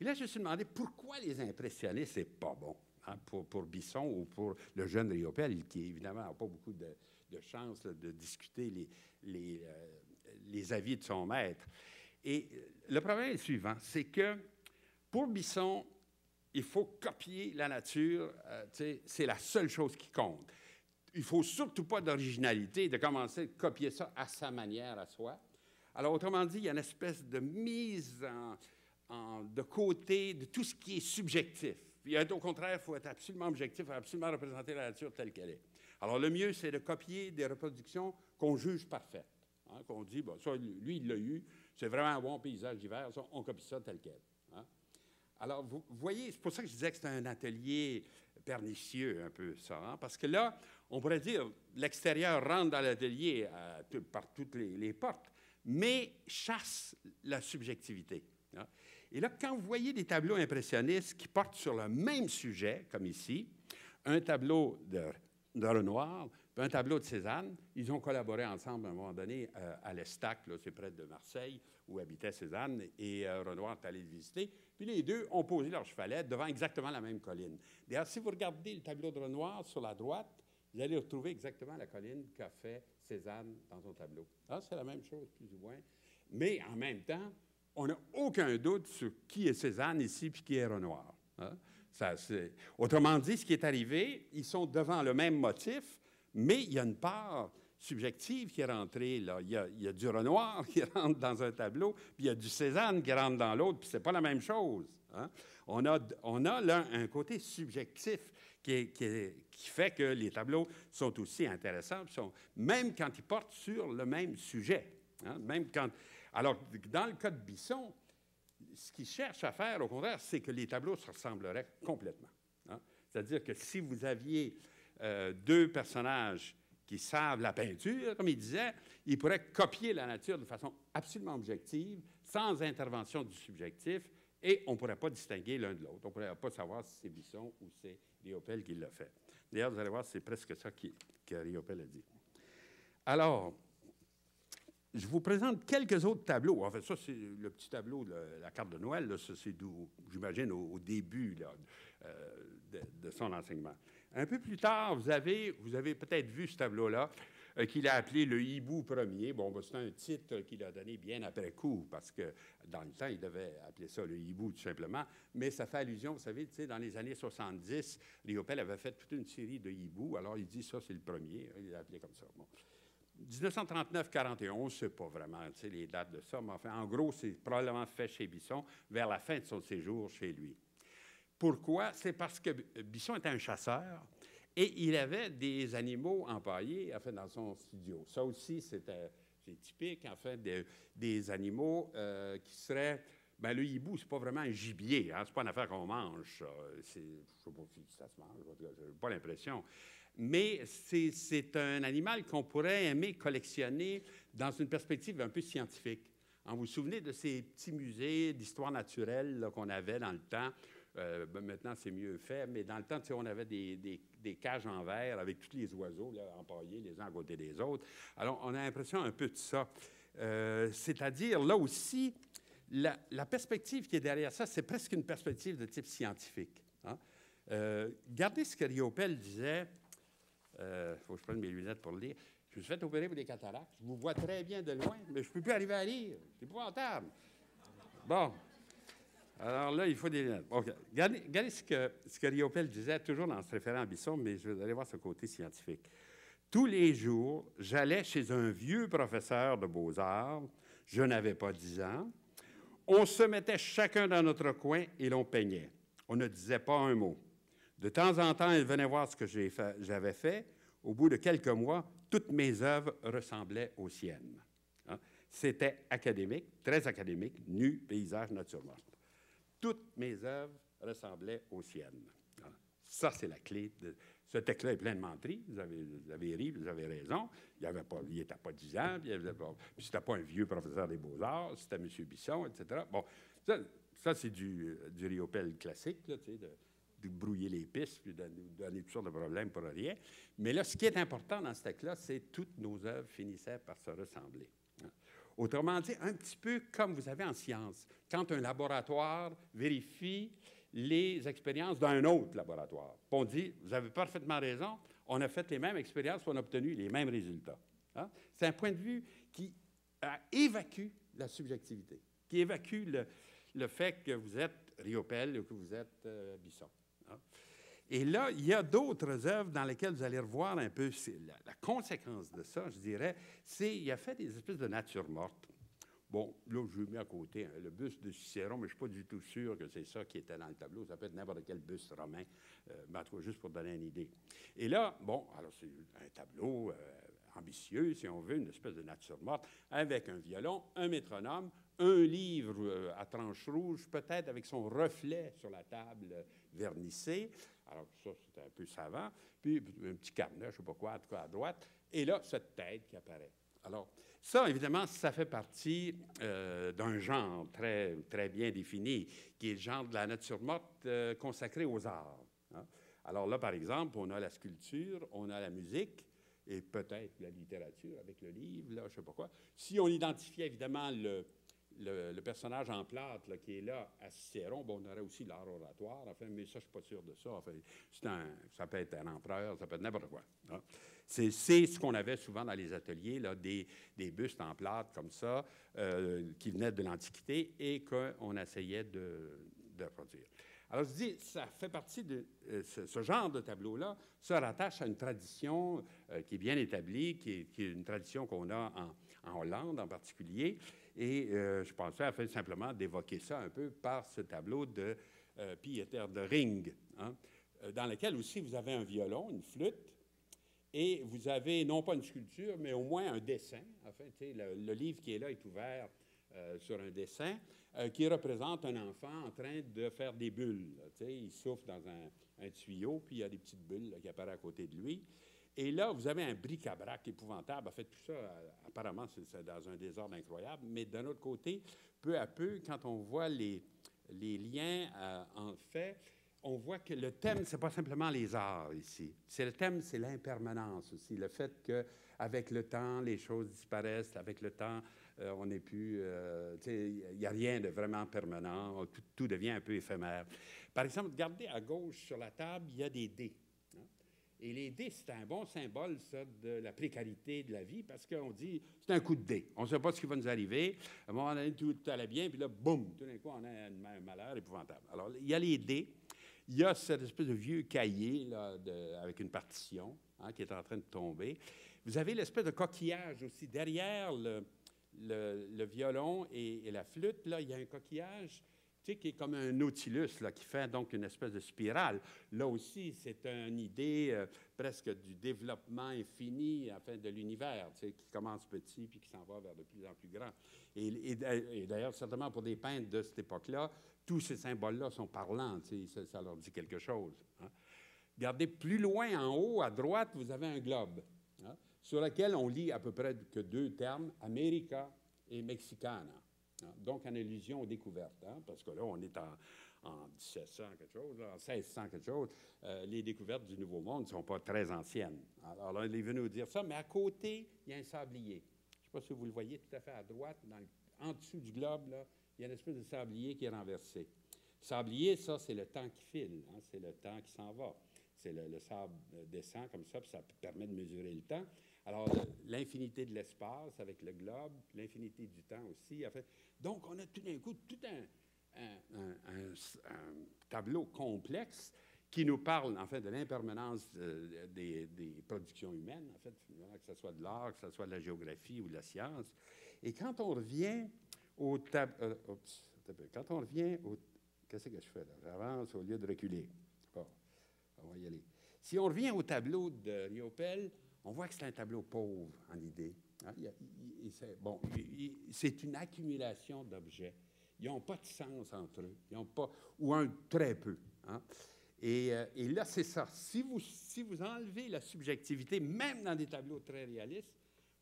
Et là, je me suis demandé, pourquoi les impressionnistes, c'est pas bon hein, pour, pour Bisson ou pour le jeune Riopelle, qui, évidemment, n'a pas beaucoup de, de chance là, de discuter les, les, euh, les avis de son maître. Et le problème est suivant, c'est que pour Bisson, il faut copier la nature, euh, c'est la seule chose qui compte. Il ne faut surtout pas d'originalité, de commencer à copier ça à sa manière, à soi. Alors, autrement dit, il y a une espèce de mise en, en, de côté de tout ce qui est subjectif. Puis, au contraire, il faut être absolument objectif, absolument représenter la nature telle qu'elle est. Alors, le mieux, c'est de copier des reproductions qu'on juge parfaites, hein, qu'on dit, bon, ça, lui, il l'a eu, c'est vraiment un bon paysage d'hiver, on copie ça tel quel. Alors, vous voyez, c'est pour ça que je disais que c'était un atelier pernicieux, un peu ça, hein? Parce que là, on pourrait dire, l'extérieur rentre dans l'atelier par toutes les, les portes, mais chasse la subjectivité. Hein? Et là, quand vous voyez des tableaux impressionnistes qui portent sur le même sujet, comme ici, un tableau de, de Renoir, un tableau de Cézanne, ils ont collaboré ensemble à un moment donné euh, à l'Estac, c'est près de Marseille, où habitait Cézanne, et euh, Renoir est allé le visiter. Puis les deux ont posé leur chevalet devant exactement la même colline. D'ailleurs, si vous regardez le tableau de Renoir sur la droite, vous allez retrouver exactement la colline qu'a fait Cézanne dans son tableau. Alors, c'est la même chose, plus ou moins. Mais en même temps, on n'a aucun doute sur qui est Cézanne ici puis qui est Renoir. Hein? Ça, c'est... Autrement dit, ce qui est arrivé, ils sont devant le même motif, mais il y a une part subjective qui est rentrée, là. Il y a, il y a du Renoir qui rentre dans un tableau, puis il y a du Cézanne qui rentre dans l'autre, puis c'est pas la même chose. Hein? On a, on a là un côté subjectif qui, est, qui, est, qui fait que les tableaux sont aussi intéressants, sont, même quand ils portent sur le même sujet. Hein? Même quand, alors, dans le cas de Bisson, ce qu'il cherche à faire, au contraire, c'est que les tableaux se ressembleraient complètement. Hein? C'est-à-dire que si vous aviez euh, deux personnages qui savent la peinture, comme il disait, ils pourraient copier la nature de façon absolument objective, sans intervention du subjectif, et on ne pourrait pas distinguer l'un de l'autre. On ne pourrait pas savoir si c'est Bisson ou c'est Riopelle qui l'a fait. D'ailleurs, vous allez voir, c'est presque ça qui, que Riopelle a dit. Alors, Je vous présente quelques autres tableaux. En fait, ça, c'est le petit tableau de la carte de Noël. Là, ça, c'est, j'imagine, au, au début là, euh, de, de son enseignement. Un peu plus tard, vous avez, vous avez peut-être vu ce tableau-là, euh, qu'il a appelé « Le hibou premier ». Bon, ben, c'est un titre qu'il a donné bien après coup, parce que dans le temps, il devait appeler ça « Le hibou » tout simplement. Mais ça fait allusion, vous savez, tu sais, dans les années soixante-dix, Riopelle avait fait toute une série de hibou. Alors, il dit « ça, c'est le premier ». Il l'a appelé comme ça. Bon. mille neuf cent trente-neuf à quarante et un, on ne sait pas vraiment les dates de ça, mais enfin, en gros, c'est probablement fait chez Bisson vers la fin de son séjour chez lui. Pourquoi? C'est parce que Bisson était un chasseur et il avait des animaux empaillés enfin, dans son studio. Ça aussi, c'est typique, en fait, de, des animaux euh, qui seraient... Bien, le hibou, c'est pas vraiment un gibier, hein? C'est pas une affaire qu'on mange. Je ne sais pas si ça se mange, je n'ai pas l'impression. Mais c'est un animal qu'on pourrait aimer collectionner dans une perspective un peu scientifique. Hein, vous vous souvenez de ces petits musées d'histoire naturelle qu'on avait dans le temps? Euh, ben maintenant, c'est mieux fait, mais dans le temps, on avait des, des, des cages en verre avec tous les oiseaux là, empaillés les uns à côté des autres. Alors, on a l'impression un peu de ça. Euh, C'est-à-dire, là aussi, la, la perspective qui est derrière ça, c'est presque une perspective de type scientifique. Hein? Euh, regardez ce que Riopelle disait... Il euh, faut que je prenne mes lunettes pour le lire. Je me suis fait opérer pour des cataractes. Je vous vois très bien de loin, mais je ne peux plus arriver à lire. C'est épouvantable. Bon. Alors là, il faut des lunettes. Okay. Regardez, regardez ce que, ce que Riopelle disait, toujours en se référant à Bisson, mais je vais aller voir ce côté scientifique. « Tous les jours, j'allais chez un vieux professeur de beaux-arts. Je n'avais pas dix ans. On se mettait chacun dans notre coin et l'on peignait. On ne disait pas un mot. De temps en temps, il venait voir ce que j'avais fait. Au bout de quelques mois, toutes mes œuvres ressemblaient aux siennes. Hein? C'était académique, très académique, nu, paysage, nature morte. Toutes mes œuvres ressemblaient aux siennes. Hein? Ça, c'est la clé. De... Ce texte-là est plein de menteries. Vous avez, vous avez ri, vous avez raison. Il n'était pas dix ans, puis ce n'était pas un vieux professeur des beaux-arts, c'était M. Bisson, et cetera. Bon, ça, ça c'est du, du Riopelle classique, là, tu sais, de... de brouiller les pistes, puis de nous donner toutes sortes de problèmes pour rien. Mais là, ce qui est important dans ce texte-là, c'est que toutes nos œuvres finissaient par se ressembler. Hein? Autrement dit, un petit peu comme vous avez en science, quand un laboratoire vérifie les expériences d'un autre laboratoire. On dit, vous avez parfaitement raison, on a fait les mêmes expériences, on a obtenu les mêmes résultats. Hein? C'est un point de vue qui évacue la subjectivité, qui évacue le, le fait que vous êtes Riopelle ou que vous êtes euh, Bisson. Et là, il y a d'autres œuvres dans lesquelles vous allez revoir un peu la, la conséquence de ça, je dirais, c'est qu'il a fait des espèces de nature morte. Bon, là, je mets à côté hein, le buste de Cicéron, mais je ne suis pas du tout sûr que c'est ça qui était dans le tableau. Ça peut être n'importe quel buste romain, euh, mais en tout cas, juste pour donner une idée. Et là, bon, alors c'est un tableau euh, ambitieux, si on veut, une espèce de nature morte, avec un violon, un métronome, un livre euh, à tranche rouge, peut-être avec son reflet sur la table euh, vernissée. Alors ça, c'était un peu savant. Puis un petit carnet, je ne sais pas quoi, en tout cas à droite. Et là, cette tête qui apparaît. Alors ça, évidemment, ça fait partie euh, d'un genre très, très bien défini, qui est le genre de la nature morte euh, consacrée aux arts. Hein? Alors là, par exemple, on a la sculpture, on a la musique, et peut-être la littérature avec le livre, là, je ne sais pas quoi. Si on identifiait évidemment le... Le, le personnage en plâtre là, qui est là à Cicéron, bon, on aurait aussi l'art oratoire, enfin, mais ça, je ne suis pas sûr de ça. Enfin, un, ça peut être un empereur, ça peut être n'importe quoi. Hein. C'est ce qu'on avait souvent dans les ateliers, là, des, des bustes en plâtre comme ça, euh, qui venaient de l'Antiquité et qu'on essayait de, de produire. Alors, je dis, ça fait partie de euh, ce, ce genre de tableau-là, se rattache à une tradition euh, qui est bien établie, qui est, qui est une tradition qu'on a en, en Hollande en particulier. Et euh, je pensais à faire simplement d'évoquer ça un peu par ce tableau de euh, Pieter de Ring, hein, dans lequel aussi vous avez un violon, une flûte, et vous avez non pas une sculpture, mais au moins un dessin. Enfin, le, le livre qui est là est ouvert euh, sur un dessin euh, qui représente un enfant en train de faire des bulles. Là, il souffle dans un, un tuyau, puis il y a des petites bulles là, qui apparaissent à côté de lui. Et là, vous avez un bric-à-brac épouvantable. En fait, tout ça, apparemment, c'est dans un désordre incroyable. Mais d'un autre côté, peu à peu, quand on voit les, les liens euh, en fait, on voit que le thème, c'est pas simplement les arts ici. C'est le thème, c'est l'impermanence aussi. Le fait que avec le temps, les choses disparaissent. Avec le temps, euh, on n'est plus... Euh, il n'y a rien de vraiment permanent. Tout, tout devient un peu éphémère. Par exemple, regardez à gauche sur la table, il y a des dés. Hein? Et les dés, c'est un bon symbole, ça, de la précarité de la vie, parce qu'on dit, c'est un coup de dé. On ne sait pas ce qui va nous arriver. À un moment donné, tout, tout allait bien, puis là, boum, tout d'un coup, on a un malheur épouvantable. Alors, il y a les dés. Il y a cette espèce de vieux cahier là, de, avec une partition hein, qui est en train de tomber. Vous avez l'espèce de coquillage aussi. Derrière le, le, le violon et, et la flûte, là, il y a un coquillage tu sais, qui est comme un nautilus, là, qui fait donc une espèce de spirale. Là aussi, c'est une idée euh, presque du développement infini enfin, de l'univers, tu sais, qui commence petit puis qui s'en va vers de plus en plus grand. Et, et, et d'ailleurs, certainement pour des peintres de cette époque-là, tous ces symboles-là sont parlants, ça, ça leur dit quelque chose. Hein. Regardez, plus loin en haut, à droite, vous avez un globe hein, sur lequel on lit à peu près que deux termes, « America » et « Mexicana ». Hein. Donc, en allusion aux découvertes, hein, parce que là, on est en, en mille sept cents quelque chose, en seize cents quelque chose. Euh, les découvertes du Nouveau Monde ne sont pas très anciennes. Alors là, il est venu nous dire ça, mais à côté, il y a un sablier. Je ne sais pas si vous le voyez tout à fait à droite, dans le, en dessous du globe, là, il y a une espèce de sablier qui est renversé. Sablier, ça, c'est le temps qui file, hein, c'est le temps qui s'en va. C'est le, le sable descend comme ça, puis ça permet de mesurer le temps. Alors, l'infinité de l'espace avec le globe, l'infinité du temps aussi. Enfin, donc, on a tout d'un coup tout un, un, un, un, un tableau complexe qui nous parle, en fait, de l'impermanence euh, des, des productions humaines, en fait, que ce soit de l'art, que ce soit de la géographie ou de la science. Et quand on revient... Au tab... euh, oops, quand on revient au... Qu'est-ce que je fais là? J'avance au lieu de reculer. Bon, on va y aller. Si on revient au tableau de Riopelle, on voit que c'est un tableau pauvre en idées. Hein? Il, il, il, c'est... Bon, c'est une accumulation d'objets. Ils n'ont pas de sens entre eux. Ils n'ont pas... Ou un très peu. Hein? Et, euh, et là, c'est ça. Si vous, si vous enlevez la subjectivité, même dans des tableaux très réalistes,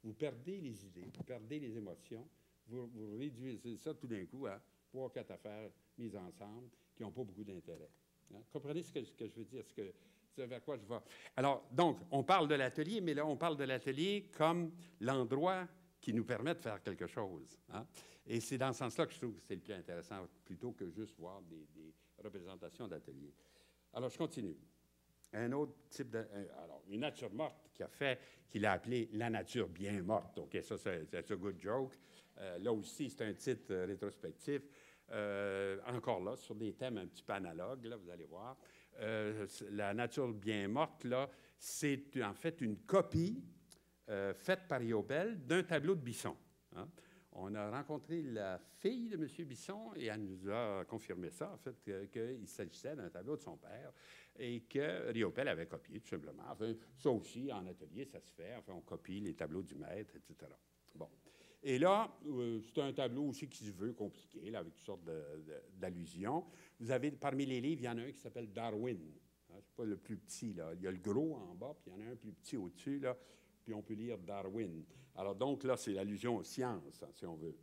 vous perdez les idées, vous perdez les émotions. Vous, vous réduisez ça tout d'un coup à trois, quatre affaires mises ensemble qui n'ont pas beaucoup d'intérêt. Hein? Comprenez ce que, ce que je veux dire, ce, que, ce vers quoi je vais. Alors, donc, on parle de l'atelier, mais là, on parle de l'atelier comme l'endroit qui nous permet de faire quelque chose. Hein? Et c'est dans ce sens-là que je trouve que c'est le plus intéressant, plutôt que juste voir des, des représentations d'atelier. Alors, je continue. Un autre type de... Un, alors, une nature morte qui a fait, qu'il a appelé « La nature bien morte ». OK, ça, c'est un good joke. Euh, là aussi, c'est un titre euh, rétrospectif. Euh, encore là, sur des thèmes un petit peu analogues, là, vous allez voir. Euh, la nature bien morte, là, c'est en fait une copie euh, faite par Riopelle d'un tableau de Bisson. Hein? On a rencontré la fille de M. Bisson et elle nous a confirmé ça, en fait, qu'il que s'agissait d'un tableau de son père et que Riopelle avait copié, tout simplement. Enfin, ça aussi, en atelier, ça se fait. Enfin, on copie les tableaux du maître, et cetera. Bon. Et là, euh, c'est un tableau aussi qui se veut compliqué, là, avec toutes sortes d'allusions. Vous avez, parmi les livres, il y en a un qui s'appelle Darwin. Hein, c'est pas le plus petit, là. Il y a le gros en bas, puis il y en a un plus petit au-dessus, là. Puis on peut lire Darwin. Alors, donc, là, c'est l'allusion aux sciences, hein, si on veut.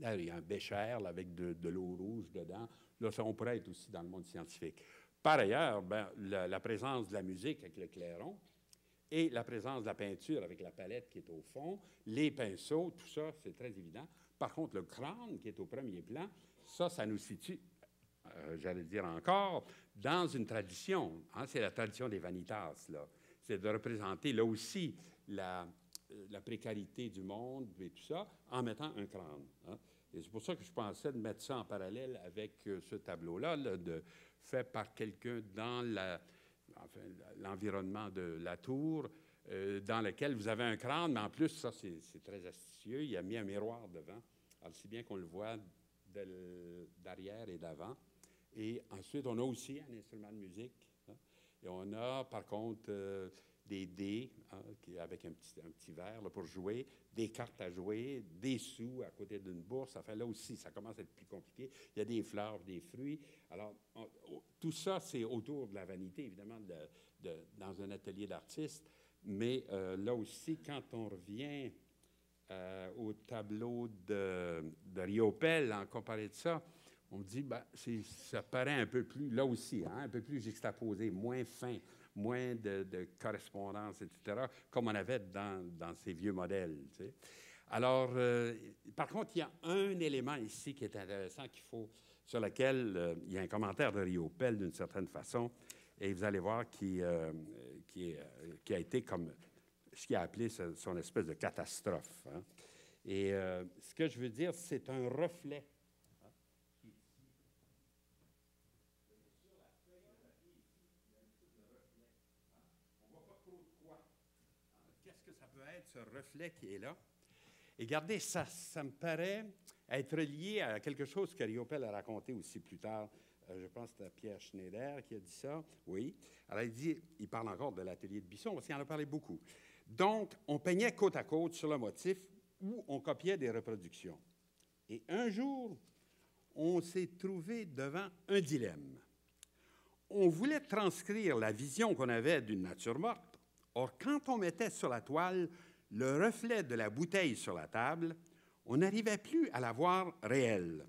Là, il y a un bécher, là, avec de, de l'eau rouge dedans. Là, ça, on pourrait être aussi dans le monde scientifique. Par ailleurs, ben, la, la présence de la musique avec le clairon, et la présence de la peinture avec la palette qui est au fond, les pinceaux, tout ça, c'est très évident. Par contre, le crâne qui est au premier plan, ça, ça nous situe, euh, j'allais dire encore, dans une tradition. Hein, c'est la tradition des vanitas, là. C'est de représenter, là aussi, la, la précarité du monde et tout ça, en mettant un crâne. Hein. Et c'est pour ça que je pensais de mettre ça en parallèle avec euh, ce tableau-là, là, de, fait par quelqu'un dans la... Enfin, l'environnement de la tour, euh, dans lequel vous avez un crâne, mais en plus, ça, c'est très astucieux, il a mis un miroir devant, alors si bien qu'on le voit d'arrière et d'avant. Et ensuite, on a aussi un instrument de musique, hein, et on a, par contre, euh, des dés, hein, qui, avec un petit, un petit verre là, pour jouer, des cartes à jouer, des sous à côté d'une bourse. Enfin, là aussi, ça commence à être plus compliqué. Il y a des fleurs, des fruits. Alors, on, on, tout ça, c'est autour de la vanité, évidemment, de, de, dans un atelier d'artiste. Mais euh, là aussi, quand on revient euh, au tableau de, de Riopelle, en comparé de ça, on dit, ben, ça paraît un peu plus, là aussi, hein, un peu plus juxtaposé, moins fin, moins de, de correspondance, et cetera, comme on avait dans, dans ces vieux modèles. Tu sais. Alors, euh, par contre, il y a un élément ici qui est intéressant, qu'il faut, sur lequel euh, il y a un commentaire de Riopelle, d'une certaine façon, et vous allez voir qui, euh, qui, euh, qui a été comme ce qu'il a appelé son espèce de catastrophe. Hein. Et euh, ce que je veux dire, c'est un reflet. Reflet qui est là. Et regardez, ça, ça me paraît être lié à quelque chose que Riopelle a raconté aussi plus tard. Euh, je pense que c'était Pierre Schneider qui a dit ça. Oui. Alors, il dit, il parle encore de l'atelier de Bisson, parce qu'il en a parlé beaucoup. Donc, on peignait côte à côte sur le motif ou on copiait des reproductions. Et un jour, on s'est trouvé devant un dilemme. On voulait transcrire la vision qu'on avait d'une nature morte. Or, quand on mettait sur la toile le reflet de la bouteille sur la table, on n'arrivait plus à la voir réelle.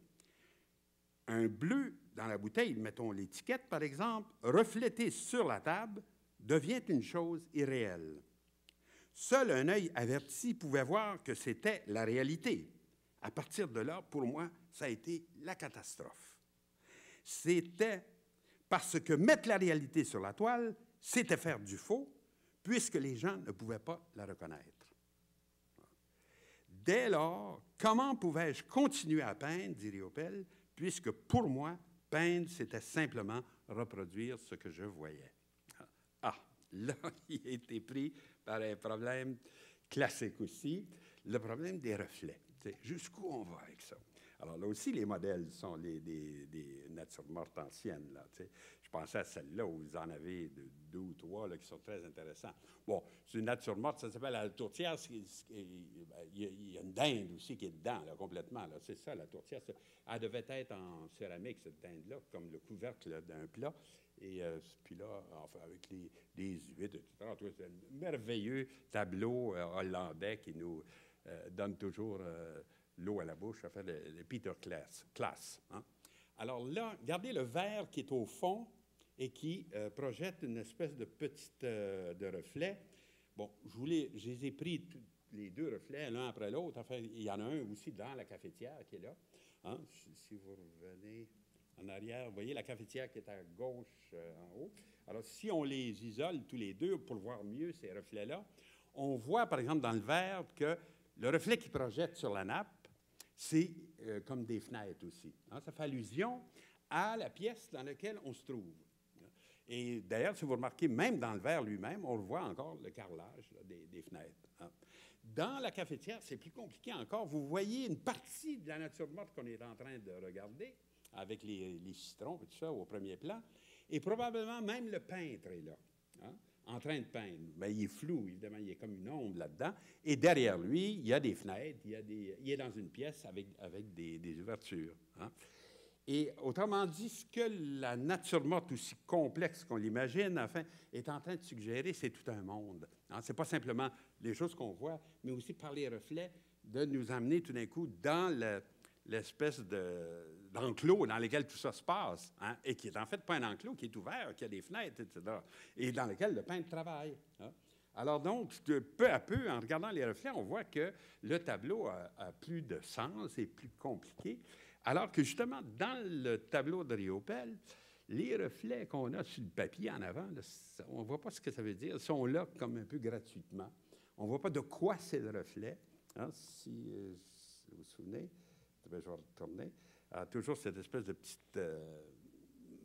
Un bleu dans la bouteille, mettons l'étiquette par exemple, reflété sur la table, devient une chose irréelle. Seul un œil averti pouvait voir que c'était la réalité. À partir de là, pour moi, ça a été la catastrophe. C'était parce que mettre la réalité sur la toile, c'était faire du faux, puisque les gens ne pouvaient pas la reconnaître. Dès lors, comment pouvais-je continuer à peindre, dit Riopelle, puisque pour moi, peindre, c'était simplement reproduire ce que je voyais. Ah, là, il a été pris par un problème classique aussi, le problème des reflets. Jusqu'où on va avec ça? Alors là aussi, les modèles sont les, les, les natures mortes anciennes. Là, je pensais à celle-là où vous en avez deux, deux ou trois là, qui sont très intéressants. Bon, c'est une nature morte, ça s'appelle la tourtière. Il y, y a une dinde aussi qui est dedans, là, complètement. Là. C'est ça, la tourtière. Elle devait être en céramique, cette dinde-là, comme le couvercle d'un plat. Et euh, puis là, enfin, avec les, les huîtres, et cetera. C'est un merveilleux tableau euh, hollandais qui nous euh, donne toujours euh, l'eau à la bouche, à faire le, le Peter Class. Class hein? Alors là, regardez le verre qui est au fond et qui euh, projette une espèce de petite euh, de reflet. Bon, je, voulais, je les ai pris tout, les deux reflets l'un après l'autre. Enfin, il y en a un aussi dans la cafetière qui est là. Hein? Si, si vous revenez en arrière, vous voyez la cafetière qui est à gauche euh, en haut. Alors, si on les isole tous les deux pour voir mieux ces reflets-là, on voit, par exemple, dans le verre que le reflet qui projette sur la nappe, c'est euh, comme des fenêtres aussi. Hein? Ça fait allusion à la pièce dans laquelle on se trouve. Et d'ailleurs, si vous remarquez, même dans le verre lui-même, on revoit encore le carrelage là, des, des fenêtres. Hein. Dans la cafetière, c'est plus compliqué encore. Vous voyez une partie de la nature morte qu'on est en train de regarder, avec les, les citrons et tout ça au premier plan. Et probablement même le peintre est là, hein, en train de peindre. Mais il est flou, évidemment, il est comme une ombre là-dedans. Et derrière lui, il y a des fenêtres, il, y a des, il est dans une pièce avec, avec des, des ouvertures. Hein. Et autrement dit, ce que la nature morte, aussi complexe qu'on l'imagine, enfin, est en train de suggérer, c'est tout un monde. Hein? Ce n'est pas simplement les choses qu'on voit, mais aussi par les reflets, de nous amener tout d'un coup dans le, l'espèce de, d'enclos dans lequel tout ça se passe, hein? Et qui est en fait pas un enclos, qui est ouvert, qui a des fenêtres, et cetera, et dans lequel le peintre travaille. Hein? Alors donc, peu à peu, en regardant les reflets, on voit que le tableau a, a plus de sens et plus compliqué. Alors que, justement, dans le tableau de Riopelle, les reflets qu'on a sur le papier en avant, là, on ne voit pas ce que ça veut dire, sont là comme un peu gratuitement. On ne voit pas de quoi c'est le reflet. Hein, si euh, vous vous souvenez, je vais retourner. Ah, toujours cette espèce de petite euh,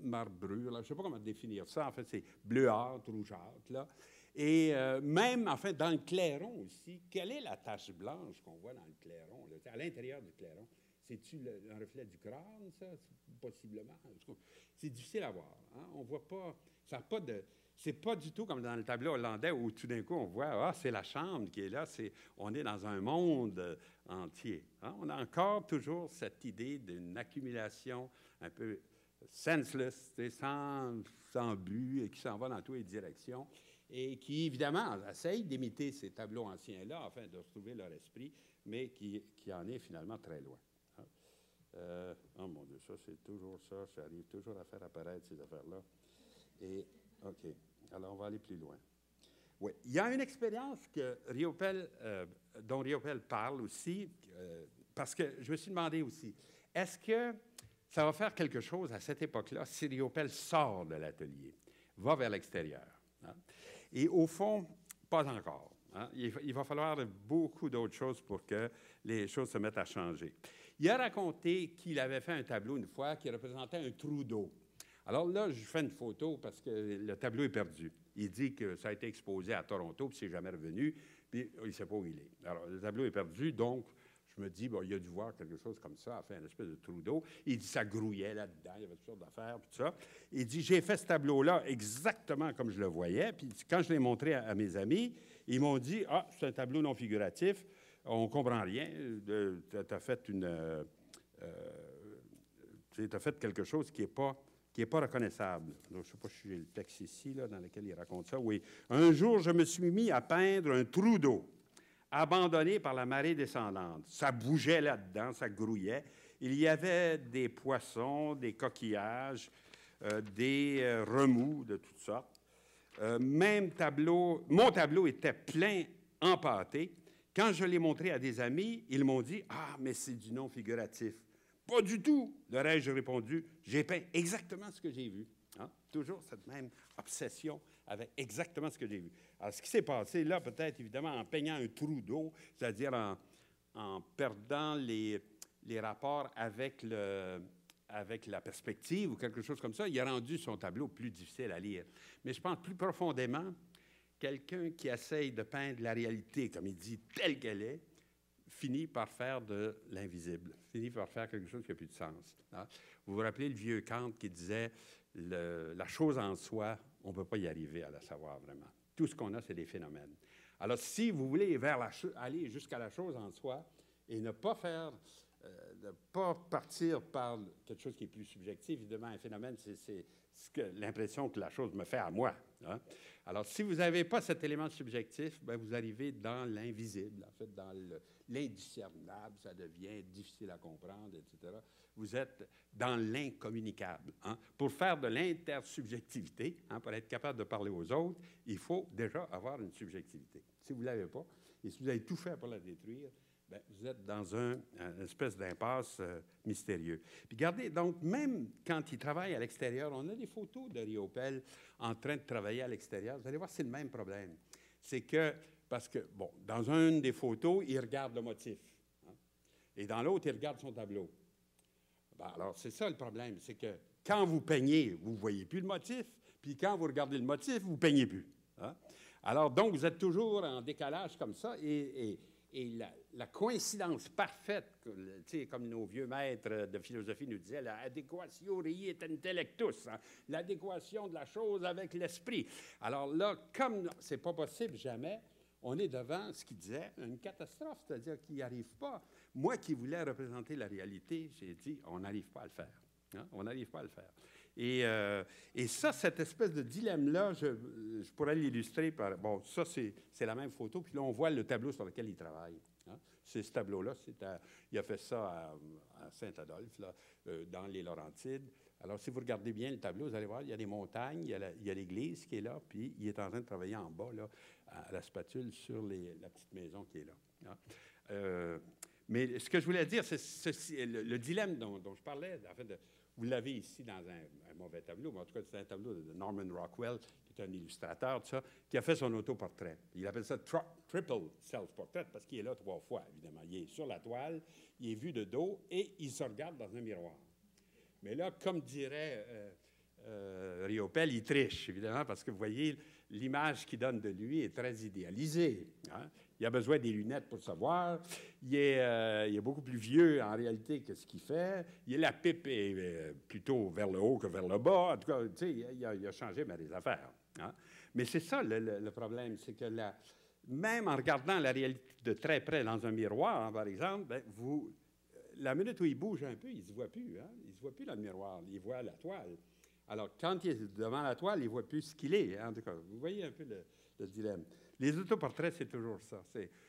marbrure. Là, je ne sais pas comment définir ça. En fait, c'est bleuâtre, rougeâtre. Là. Et euh, même, en fait, dans le clairon aussi, quelle est la tache blanche qu'on voit dans le clairon, là, à l'intérieur du clairon? C'est-tu un reflet du crâne, ça? Possiblement. C'est difficile à voir. Hein? On voit pas... Ça a pas de... C'est pas du tout comme dans le tableau hollandais où tout d'un coup, on voit, ah, c'est la chambre qui est là, c'est, on est dans un monde entier. Hein? On a encore toujours cette idée d'une accumulation un peu senseless, sans, sans but, et qui s'en va dans toutes les directions, et qui, évidemment, essaye d'imiter ces tableaux anciens-là, afin de retrouver leur esprit, mais qui, qui en est finalement très loin. Euh, oh mon Dieu, ça c'est toujours ça, j'arrive toujours à faire apparaître ces affaires-là. Et, OK, Alors, on va aller plus loin. Oui. Il y a une expérience que Riopelle, euh, dont Riopelle parle aussi, euh, parce que je me suis demandé aussi, est-ce que ça va faire quelque chose à cette époque-là si Riopelle sort de l'atelier, va vers l'extérieur? Hein? Et au fond, pas encore. Hein? Il, il va falloir beaucoup d'autres choses pour que les choses se mettent à changer. Il a raconté qu'il avait fait un tableau une fois qui représentait un trou d'eau. Alors là, je fais une photo parce que le tableau est perdu. Il dit que ça a été exposé à Toronto, puis c'est jamais revenu, puis il ne sait pas où il est. Alors, le tableau est perdu, donc je me dis, bon, il a dû voir quelque chose comme ça, enfin, une espèce de trou d'eau. Il dit, ça grouillait là-dedans, il y avait toutes sortes d'affaires, puis tout ça. Il dit, j'ai fait ce tableau-là exactement comme je le voyais, puis quand je l'ai montré à, à mes amis, ils m'ont dit, ah, c'est un tableau non figuratif, on ne comprend rien, tu as fait une... Euh, tu as fait quelque chose qui n'est pas... qui n'est pas reconnaissable. Donc, je ne sais pas si j'ai le texte ici, là, dans lequel il raconte ça. Oui. Un jour, je me suis mis à peindre un trou d'eau, abandonné par la marée descendante. Ça bougeait là-dedans, ça grouillait. Il y avait des poissons, des coquillages, euh, des euh, remous de toutes sortes. Euh, même tableau, mon tableau était plein, empâté. Quand je l'ai montré à des amis, ils m'ont dit « Ah, mais c'est du non figuratif ». Pas du tout, leur ai-je répondu. J'ai peint exactement ce que j'ai vu. Hein? Toujours cette même obsession avec exactement ce que j'ai vu. Alors, ce qui s'est passé là, peut-être, évidemment, en peignant un trou d'eau, c'est-à-dire en, en perdant les, les rapports avec, le, avec la perspective ou quelque chose comme ça, il a rendu son tableau plus difficile à lire. Mais je pense plus profondément, quelqu'un qui essaye de peindre la réalité, comme il dit, telle qu'elle est, finit par faire de l'invisible, finit par faire quelque chose qui n'a plus de sens. Hein? Vous vous rappelez le vieux Kant qui disait le, « la chose en soi, on ne peut pas y arriver à la savoir vraiment. Tout ce qu'on a, c'est des phénomènes. » Alors, si vous voulez vers la, aller jusqu'à la chose en soi et ne pas faire, euh, ne pas partir par quelque chose qui est plus subjectif, évidemment, un phénomène, c'est l'impression que la chose me fait à moi. Hein? Alors, si vous n'avez pas cet élément subjectif, bien, vous arrivez dans l'invisible, en fait, dans l'indiscernable, ça devient difficile à comprendre, et cetera. Vous êtes dans l'incommunicable. Hein? Pour faire de l'intersubjectivité, hein, pour être capable de parler aux autres, il faut déjà avoir une subjectivité. Si vous ne l'avez pas, et si vous avez tout fait pour la détruire, bien, vous êtes dans un, une espèce d'impasse euh, mystérieux. Puis regardez, donc, même quand il travaille à l'extérieur, on a des photos de Riopelle en train de travailler à l'extérieur. Vous allez voir, c'est le même problème. C'est que, parce que, bon, dans une des photos, il regarde le motif. Hein, et dans l'autre, il regarde son tableau. Ben, alors, c'est ça le problème. C'est que quand vous peignez, vous ne voyez plus le motif. Puis quand vous regardez le motif, vous ne peignez plus. Hein. Alors, donc, vous êtes toujours en décalage comme ça. Et... et Et la, la coïncidence parfaite, tu sais, comme nos vieux maîtres de philosophie nous disaient, l'adéquatio rei et intellectus, hein, l'adéquation de la chose avec l'esprit. Alors là, comme c'est pas possible jamais, on est devant ce qu'il disait, une catastrophe, c'est-à-dire qu'il n'y arrive pas. Moi qui voulais représenter la réalité, j'ai dit, on n'arrive pas à le faire. Hein, on n'arrive pas à le faire. Et, euh, et ça, cette espèce de dilemme-là, je, je pourrais l'illustrer par... Bon, ça, c'est la même photo, puis là, on voit le tableau sur lequel il travaille. Hein? C'est ce tableau-là, il a fait ça à, à Saint-Adolphe, euh, dans les Laurentides. Alors, si vous regardez bien le tableau, vous allez voir, il y a des montagnes, il y a l'église qui est là, puis il est en train de travailler en bas, là, à la spatule, sur les, la petite maison qui est là. Hein? Euh, mais ce que je voulais dire, c'est le, le dilemme dont, dont je parlais, en fait, de... Vous l'avez ici dans un, un mauvais tableau, mais en tout cas, c'est un tableau de Norman Rockwell, qui est un illustrateur, tout ça, qui a fait son autoportrait. Il appelle ça tri « triple self-portrait » parce qu'il est là trois fois, évidemment. Il est sur la toile, il est vu de dos et il se regarde dans un miroir. Mais là, comme dirait euh, euh, Riopelle, il triche, évidemment, parce que vous voyez, l'image qu'il donne de lui est très idéalisée. Hein? Il a besoin des lunettes pour savoir. Il est, euh, il est beaucoup plus vieux, en réalité, que ce qu'il fait. Il est la pipe est, euh, plutôt vers le haut que vers le bas. En tout cas, tu sais, il a, il a changé mais, les affaires. Hein? Mais c'est ça, le, le, le problème. C'est que la, même en regardant la réalité de très près dans un miroir, hein, par exemple, ben, vous, la minute où il bouge un peu, il ne se voit plus. Hein? Il ne se voit plus dans le miroir. Il voit la toile. Alors, quand il est devant la toile, il ne voit plus ce qu'il est. Hein? En tout cas, vous voyez un peu le, le dilemme. Les autoportraits, c'est toujours ça.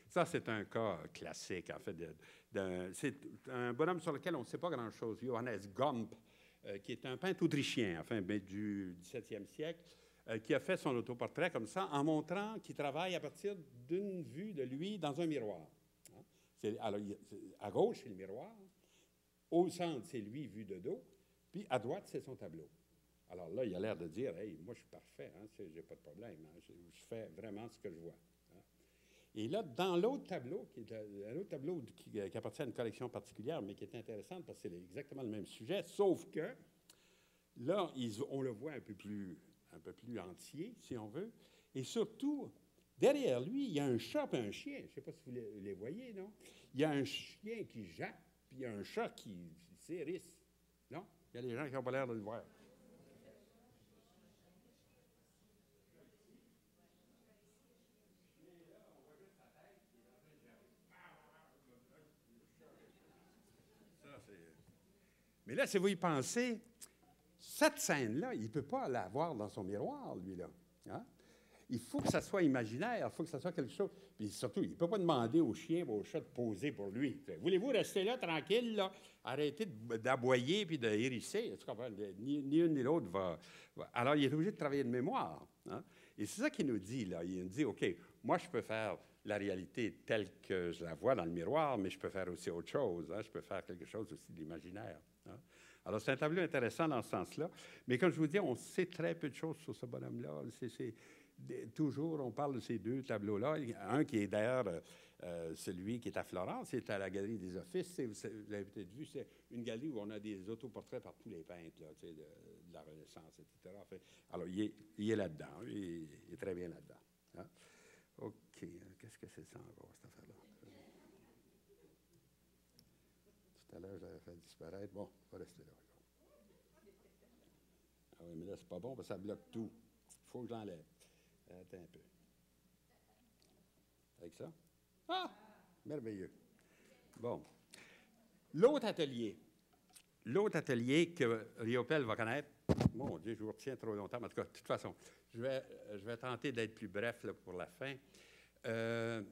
Ça, c'est un cas classique, en fait. C'est un bonhomme sur lequel on ne sait pas grand-chose. Johannes Gomp, euh, qui est un peintre autrichien, enfin, mais du dix-septième siècle, euh, qui a fait son autoportrait comme ça, en montrant qu'il travaille à partir d'une vue de lui dans un miroir. Hein? C'est, alors, à gauche, c'est le miroir. Au centre, c'est lui vu de dos. Puis à droite, c'est son tableau. Alors là, il a l'air de dire, « Hey, moi, je suis parfait, hein, je n'ai pas de problème, hein, je, je fais vraiment ce que je vois. » Et là, dans l'autre tableau, qui est un autre tableau qui, qui appartient à une collection particulière, mais qui est intéressante parce que c'est exactement le même sujet, sauf que là, ils, on le voit un peu, plus, un peu plus entier, si on veut. Et surtout, derrière lui, il y a un chat et un chien. Je ne sais pas si vous les, les voyez, non? Il y a un chien qui jappe, puis il y a un chat qui s'érisse. Non? Il y a des gens qui n'ont pas l'air de le voir. Mais là, si vous y pensez, cette scène-là, il ne peut pas la voir dans son miroir, lui-là. Hein? Il faut que ça soit imaginaire, il faut que ça soit quelque chose. Puis surtout, il ne peut pas demander au chien ou au chat de poser pour lui. Voulez-vous rester là, tranquille, là? Arrêtez d'aboyer puis de hérisser. Tu comprends? Ni, ni une ni l'autre va... Alors, il est obligé de travailler de mémoire. Hein? Et c'est ça qu'il nous dit, là. Il nous dit, OK, moi, je peux faire... la réalité telle que je la vois dans le miroir, mais je peux faire aussi autre chose. Hein? Je peux faire quelque chose aussi d'imaginaire. Hein? Alors, c'est un tableau intéressant dans ce sens-là. Mais comme je vous dis, on sait très peu de choses sur ce bonhomme-là. C'est, c'est, toujours, on parle de ces deux tableaux-là. Un qui est d'ailleurs euh, celui qui est à Florence, c'est à la Galerie des Offices. C'est, vous l'avez peut-être vu, c'est une galerie où on a des autoportraits par tous les peintres là, tu sais, de, de la Renaissance, et cetera. Enfin, alors, il est, il est là-dedans. Il, il est très bien là-dedans. Hein? OK. Qu'est-ce que c'est ça encore, cette affaire-là? Tout à l'heure, je l'avais fait disparaître. Bon, on va rester là. Ah oui, mais là, c'est pas bon, parce que ça bloque tout. Il faut que je l'enlève. Attends un peu. Avec ça? Ah! Merveilleux. Bon. L'autre atelier. L'autre atelier que Riopelle va connaître. Mon Dieu, je vous retiens trop longtemps. En tout cas, de toute façon, je vais, je vais tenter d'être plus bref là, pour la fin. Euh,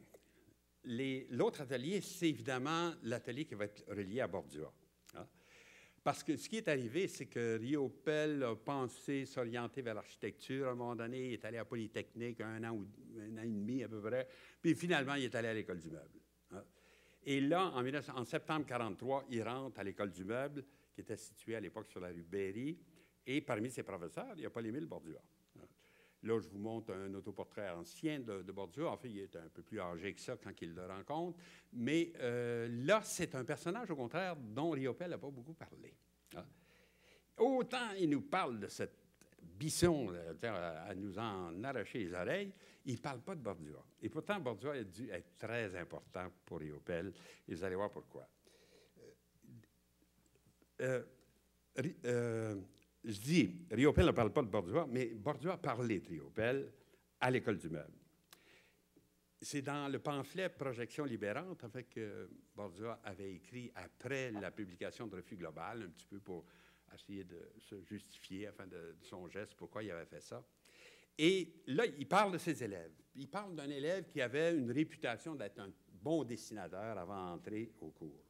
les, l'autre atelier, c'est évidemment l'atelier qui va être relié à Bordua. Hein? Parce que ce qui est arrivé, c'est que Riopelle a pensé s'orienter vers l'architecture. À un moment donné, il est allé à Polytechnique un an ou un an et demi à peu près. Puis finalement, il est allé à l'École du meuble. Hein? Et là, en, en septembre mille neuf cent quarante-trois, il rentre à l'École du meuble, qui était située à l'époque sur la rue Berry. Et parmi ses professeurs, il y a Paul-Émile Bordua. Là, je vous montre un autoportrait ancien de, de Bordua. En fait, il est un peu plus âgé que ça quand il le rencontre. Mais euh, là, c'est un personnage, au contraire, dont Riopelle n'a pas beaucoup parlé. Hein? Autant il nous parle de cette Bisson, à nous en arracher les oreilles, il ne parle pas de Bordua. Et pourtant, Bordua a dû être très important pour Riopelle. Et vous allez voir pourquoi. Euh, euh, Je dis, Riopelle ne parle pas de Bordua, mais Bordua parlait de Riopelle à l'École du meuble. C'est dans le pamphlet Projection libérante, en fait, que Bordua avait écrit après la publication de Refus global, un petit peu pour essayer de se justifier, afin de, de son geste, pourquoi il avait fait ça. Et là, il parle de ses élèves. Il parle d'un élève qui avait une réputation d'être un bon dessinateur avant d'entrer au cours.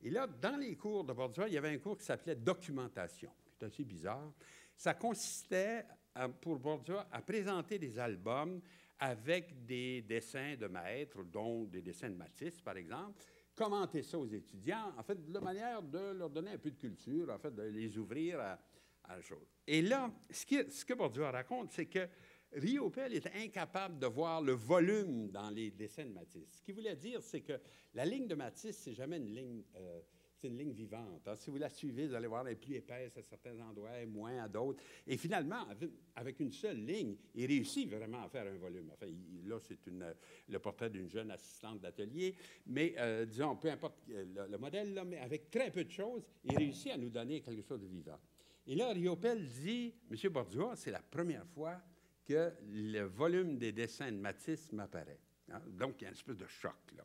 Et là, dans les cours de Bordua, il y avait un cours qui s'appelait « Documentation ». C'est assez bizarre. Ça consistait, à, pour Bordua, à présenter des albums avec des dessins de maîtres, dont des dessins de Matisse, par exemple, commenter ça aux étudiants, en fait, de manière de leur donner un peu de culture, en fait, de les ouvrir à, à la chose. Et là, ce, qui, ce que Bordua raconte, c'est que Riopelle était incapable de voir le volume dans les dessins de Matisse. Ce qu'il voulait dire, c'est que la ligne de Matisse, c'est jamais une ligne... Euh, C'est une ligne vivante. Hein. Si vous la suivez, vous allez voir, elle est plus épaisse à certains endroits et moins à d'autres. Et finalement, avec une seule ligne, il réussit vraiment à faire un volume. Enfin, il, là, c'est une, le portrait d'une jeune assistante d'atelier. Mais, euh, disons, peu importe le, le modèle, là, mais avec très peu de choses, il réussit à nous donner quelque chose de vivant. Et là, Riopelle dit, « Monsieur Bordua, c'est la première fois que le volume des dessins de Matisse m'apparaît. Hein. » Donc, il y a une espèce de choc, là.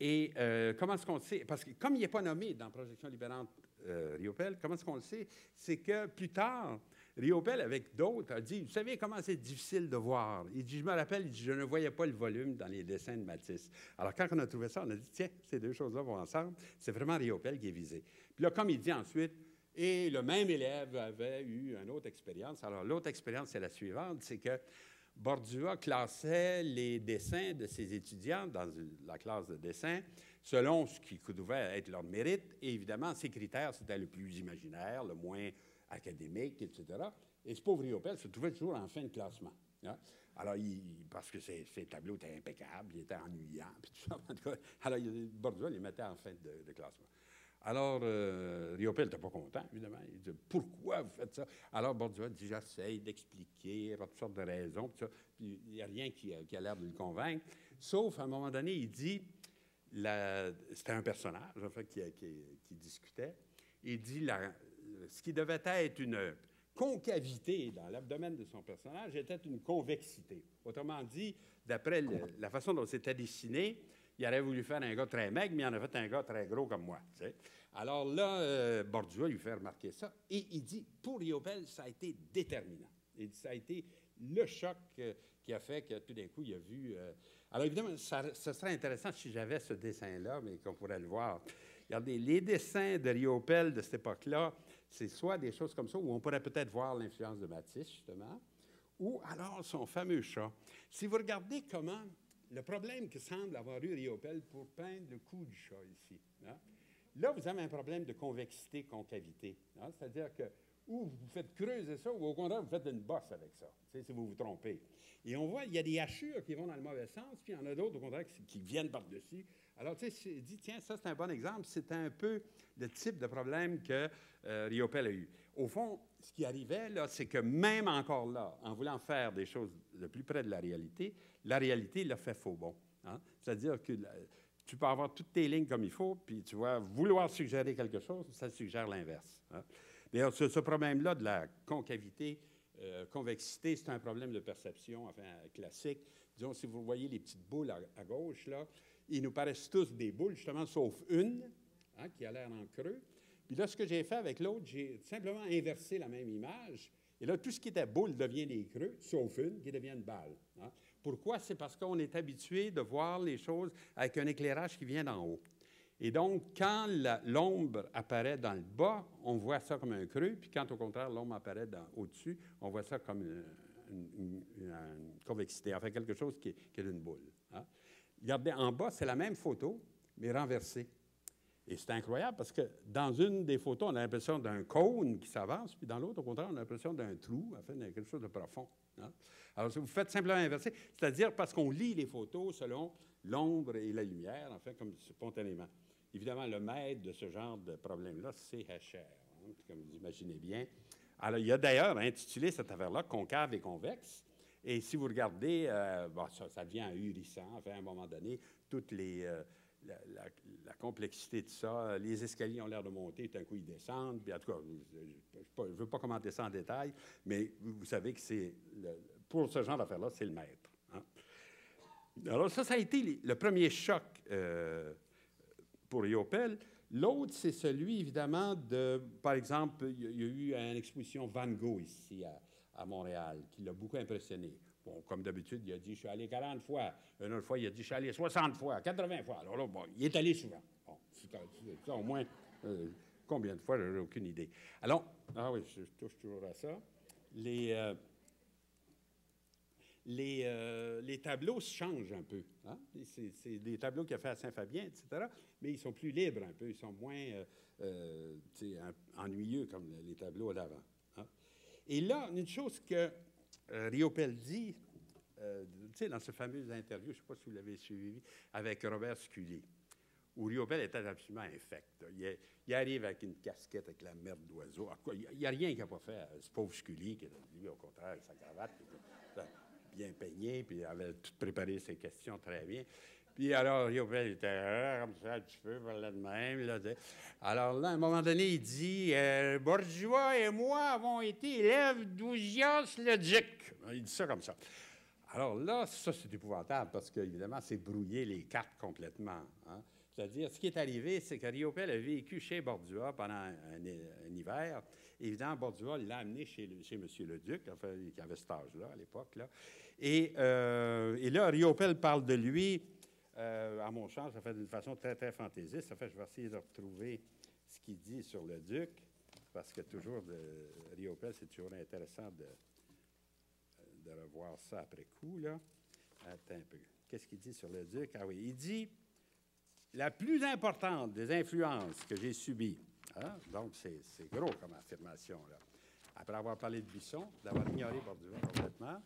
Et euh, comment est-ce qu'on le sait? Parce que comme il n'est pas nommé dans Projection libérante euh, Riopelle, comment est-ce qu'on le sait? C'est que plus tard, Riopelle, avec d'autres, a dit, vous savez comment c'est difficile de voir? Il dit, je me rappelle, il dit, je ne voyais pas le volume dans les dessins de Matisse. Alors, quand on a trouvé ça, on a dit, tiens, ces deux choses-là vont ensemble. C'est vraiment Riopelle qui est visé. Puis là, comme il dit ensuite, Et le même élève avait eu une autre expérience. Alors, l'autre expérience, c'est la suivante, c'est que Bordua classait les dessins de ses étudiants dans la classe de dessin selon ce qui devait être leur mérite. Et évidemment, ces critères, c'était le plus imaginaire, le moins académique, et cetera. Et ce pauvre Riopelle se trouvait toujours en fin de classement. Hein? Alors, il, parce que ses, ses tableaux étaient impeccables, ils étaient ennuyants, puis tout ça. En tout cas, alors, il, Bordua les mettait en fin de, de classement. Alors, euh, Riopelle n'était pas content, évidemment. Il dit « Pourquoi vous faites ça? » Alors, Bordua dit « J'essaye d'expliquer, toutes sortes de raisons, puis ça. » Puis il n'y a rien qui, qui a l'air de le convaincre. Sauf, à un moment donné, il dit – c'était un personnage, en fait, qui, qui, qui discutait. Il dit la, ce qui devait être une concavité dans l'abdomen de son personnage était une convexité. Autrement dit, d'après la façon dont c'était dessiné, il aurait voulu faire un gars très maigre, mais il en a fait un gars très gros comme moi. Tu sais. Alors là, euh, Bordua lui fait remarquer ça. Et il dit, pour Riopelle, ça a été déterminant. Il dit, ça a été le choc euh, qui a fait que tout d'un coup, il a vu… Euh, alors évidemment, ça, ça serait intéressant si j'avais ce dessin-là, mais qu'on pourrait le voir. Regardez, les dessins de Riopelle de cette époque-là, c'est soit des choses comme ça, où on pourrait peut-être voir l'influence de Matisse, justement, ou alors son fameux chat. Si vous regardez comment… Le problème que semble avoir eu Riopelle pour peindre le cou du chat ici. Hein? Là, vous avez un problème de convexité, concavité. Hein? C'est-à-dire que ou vous faites creuser ça, ou au contraire, vous faites une bosse avec ça, si vous vous trompez. Et on voit, il y a des hachures qui vont dans le mauvais sens, puis il y en a d'autres, au contraire, qui, qui viennent par-dessus. Alors, tu sais, dit, tiens, ça, c'est un bon exemple. C'est un peu le type de problème que euh, Riopelle a eu. Au fond, ce qui arrivait, là, c'est que même encore là, en voulant faire des choses le plus près de la réalité, la réalité l'a fait faux bon. Hein? C'est-à-dire que la, tu peux avoir toutes tes lignes comme il faut, puis tu vas vouloir suggérer quelque chose, ça suggère l'inverse. Hein? D'ailleurs, ce, ce problème-là de la concavité, euh, convexité, c'est un problème de perception enfin, classique. Disons, si vous voyez les petites boules à, à gauche, là, ils nous paraissent tous des boules, justement, sauf une, hein, qui a l'air en creux. Puis là, ce que j'ai fait avec l'autre, j'ai simplement inversé la même image. Et là, tout ce qui était boule devient des creux, sauf une qui devient une balle. Hein. Pourquoi? C'est parce qu'on est habitué de voir les choses avec un éclairage qui vient d'en haut. Et donc, quand l'ombre apparaît dans le bas, on voit ça comme un creux. Puis quand, au contraire, l'ombre apparaît au-dessus, on voit ça comme une, une, une, une convexité. Enfin, quelque chose qui, qui est une boule. Hein. Regardez, en bas, c'est la même photo, mais renversée. Et c'est incroyable parce que dans une des photos, on a l'impression d'un cône qui s'avance, puis dans l'autre, au contraire, on a l'impression d'un trou, enfin, quelque chose de profond. Hein? Alors, vous faites simplement inverser, c'est-à-dire parce qu'on lit les photos selon l'ombre et la lumière, enfin, comme spontanément. Évidemment, le maître de ce genre de problème-là, c'est Hecher, hein? Comme vous imaginez bien. Alors, il y a d'ailleurs intitulé cette affaire-là « Concave et convexe ». Et si vous regardez, euh, bon, ça, ça devient ahurissant, enfin, à un moment donné, toutes les… Euh, La, la, la complexité de ça, les escaliers ont l'air de monter, tout d'un coup ils descendent, puis en tout cas, je ne veux pas commenter ça en détail, mais vous savez que c'est, pour ce genre d'affaires-là, c'est le maître. Hein? Alors ça, ça a été le premier choc euh, pour Riopelle. L'autre, c'est celui, évidemment, de, par exemple, il y a eu une exposition Van Gogh ici à, à Montréal, qui l'a beaucoup impressionné. Bon, comme d'habitude, il a dit « je suis allé quarante fois ». Une autre fois, il a dit « je suis allé soixante fois, quatre-vingts fois ». Alors là, bon, il est allé souvent. Bon, ça, au moins, euh, combien de fois, je n'ai aucune idée. Alors, ah oui, je touche toujours à ça. Les, euh, les, euh, les tableaux changent un peu. Hein? C'est des tableaux qu'il a fait à Saint-Fabien, et cetera, mais ils sont plus libres un peu, ils sont moins euh, euh, ennuyeux comme les tableaux d'avant. Hein? Et là, une chose que… Euh, Riopelle dit, euh, tu sais, dans ce fameux interview, je ne sais pas si vous l'avez suivi, avec Robert Scully, où Riopelle était absolument infect. Il, il arrive avec une casquette, avec la merde d'oiseau. Il n'y a rien qu'il n'a pas fait à ce pauvre Scully, qui, lui, au contraire, avec sa cravate, bien peigné, puis il avait tout préparé ses questions très bien. Puis alors, Riopelle était euh, comme ça, un petit peu, voilà de même. Là, alors là, à un moment donné, il dit euh, « Bordua et moi avons été élèves d'Ozias Leduc. » Il dit ça comme ça. Alors là, ça, c'est épouvantable parce que, évidemment, c'est brouiller les cartes complètement. Hein? C'est-à-dire, ce qui est arrivé, c'est que Riopelle a vécu chez Bordua pendant un, un, un hiver. Évidemment, Bordua l'a amené chez, le, chez M. Leduc, enfin, qui avait cet âge-là à l'époque. Là. Et, euh, et là, Riopelle parle de lui… Euh, à mon sens, ça fait d'une façon très, très fantaisiste. Ça fait, je vais essayer de retrouver ce qu'il dit sur le duc. parce que toujours, de Riopelle, c'est toujours intéressant de, de revoir ça après coup, là. Attends un peu. Qu'est-ce qu'il dit sur le duc? Ah oui, il dit « La plus importante des influences que j'ai subies. Hein? » Donc, c'est gros comme affirmation, là. Après avoir parlé de Bisson, d'avoir ignoré Bordua complètement,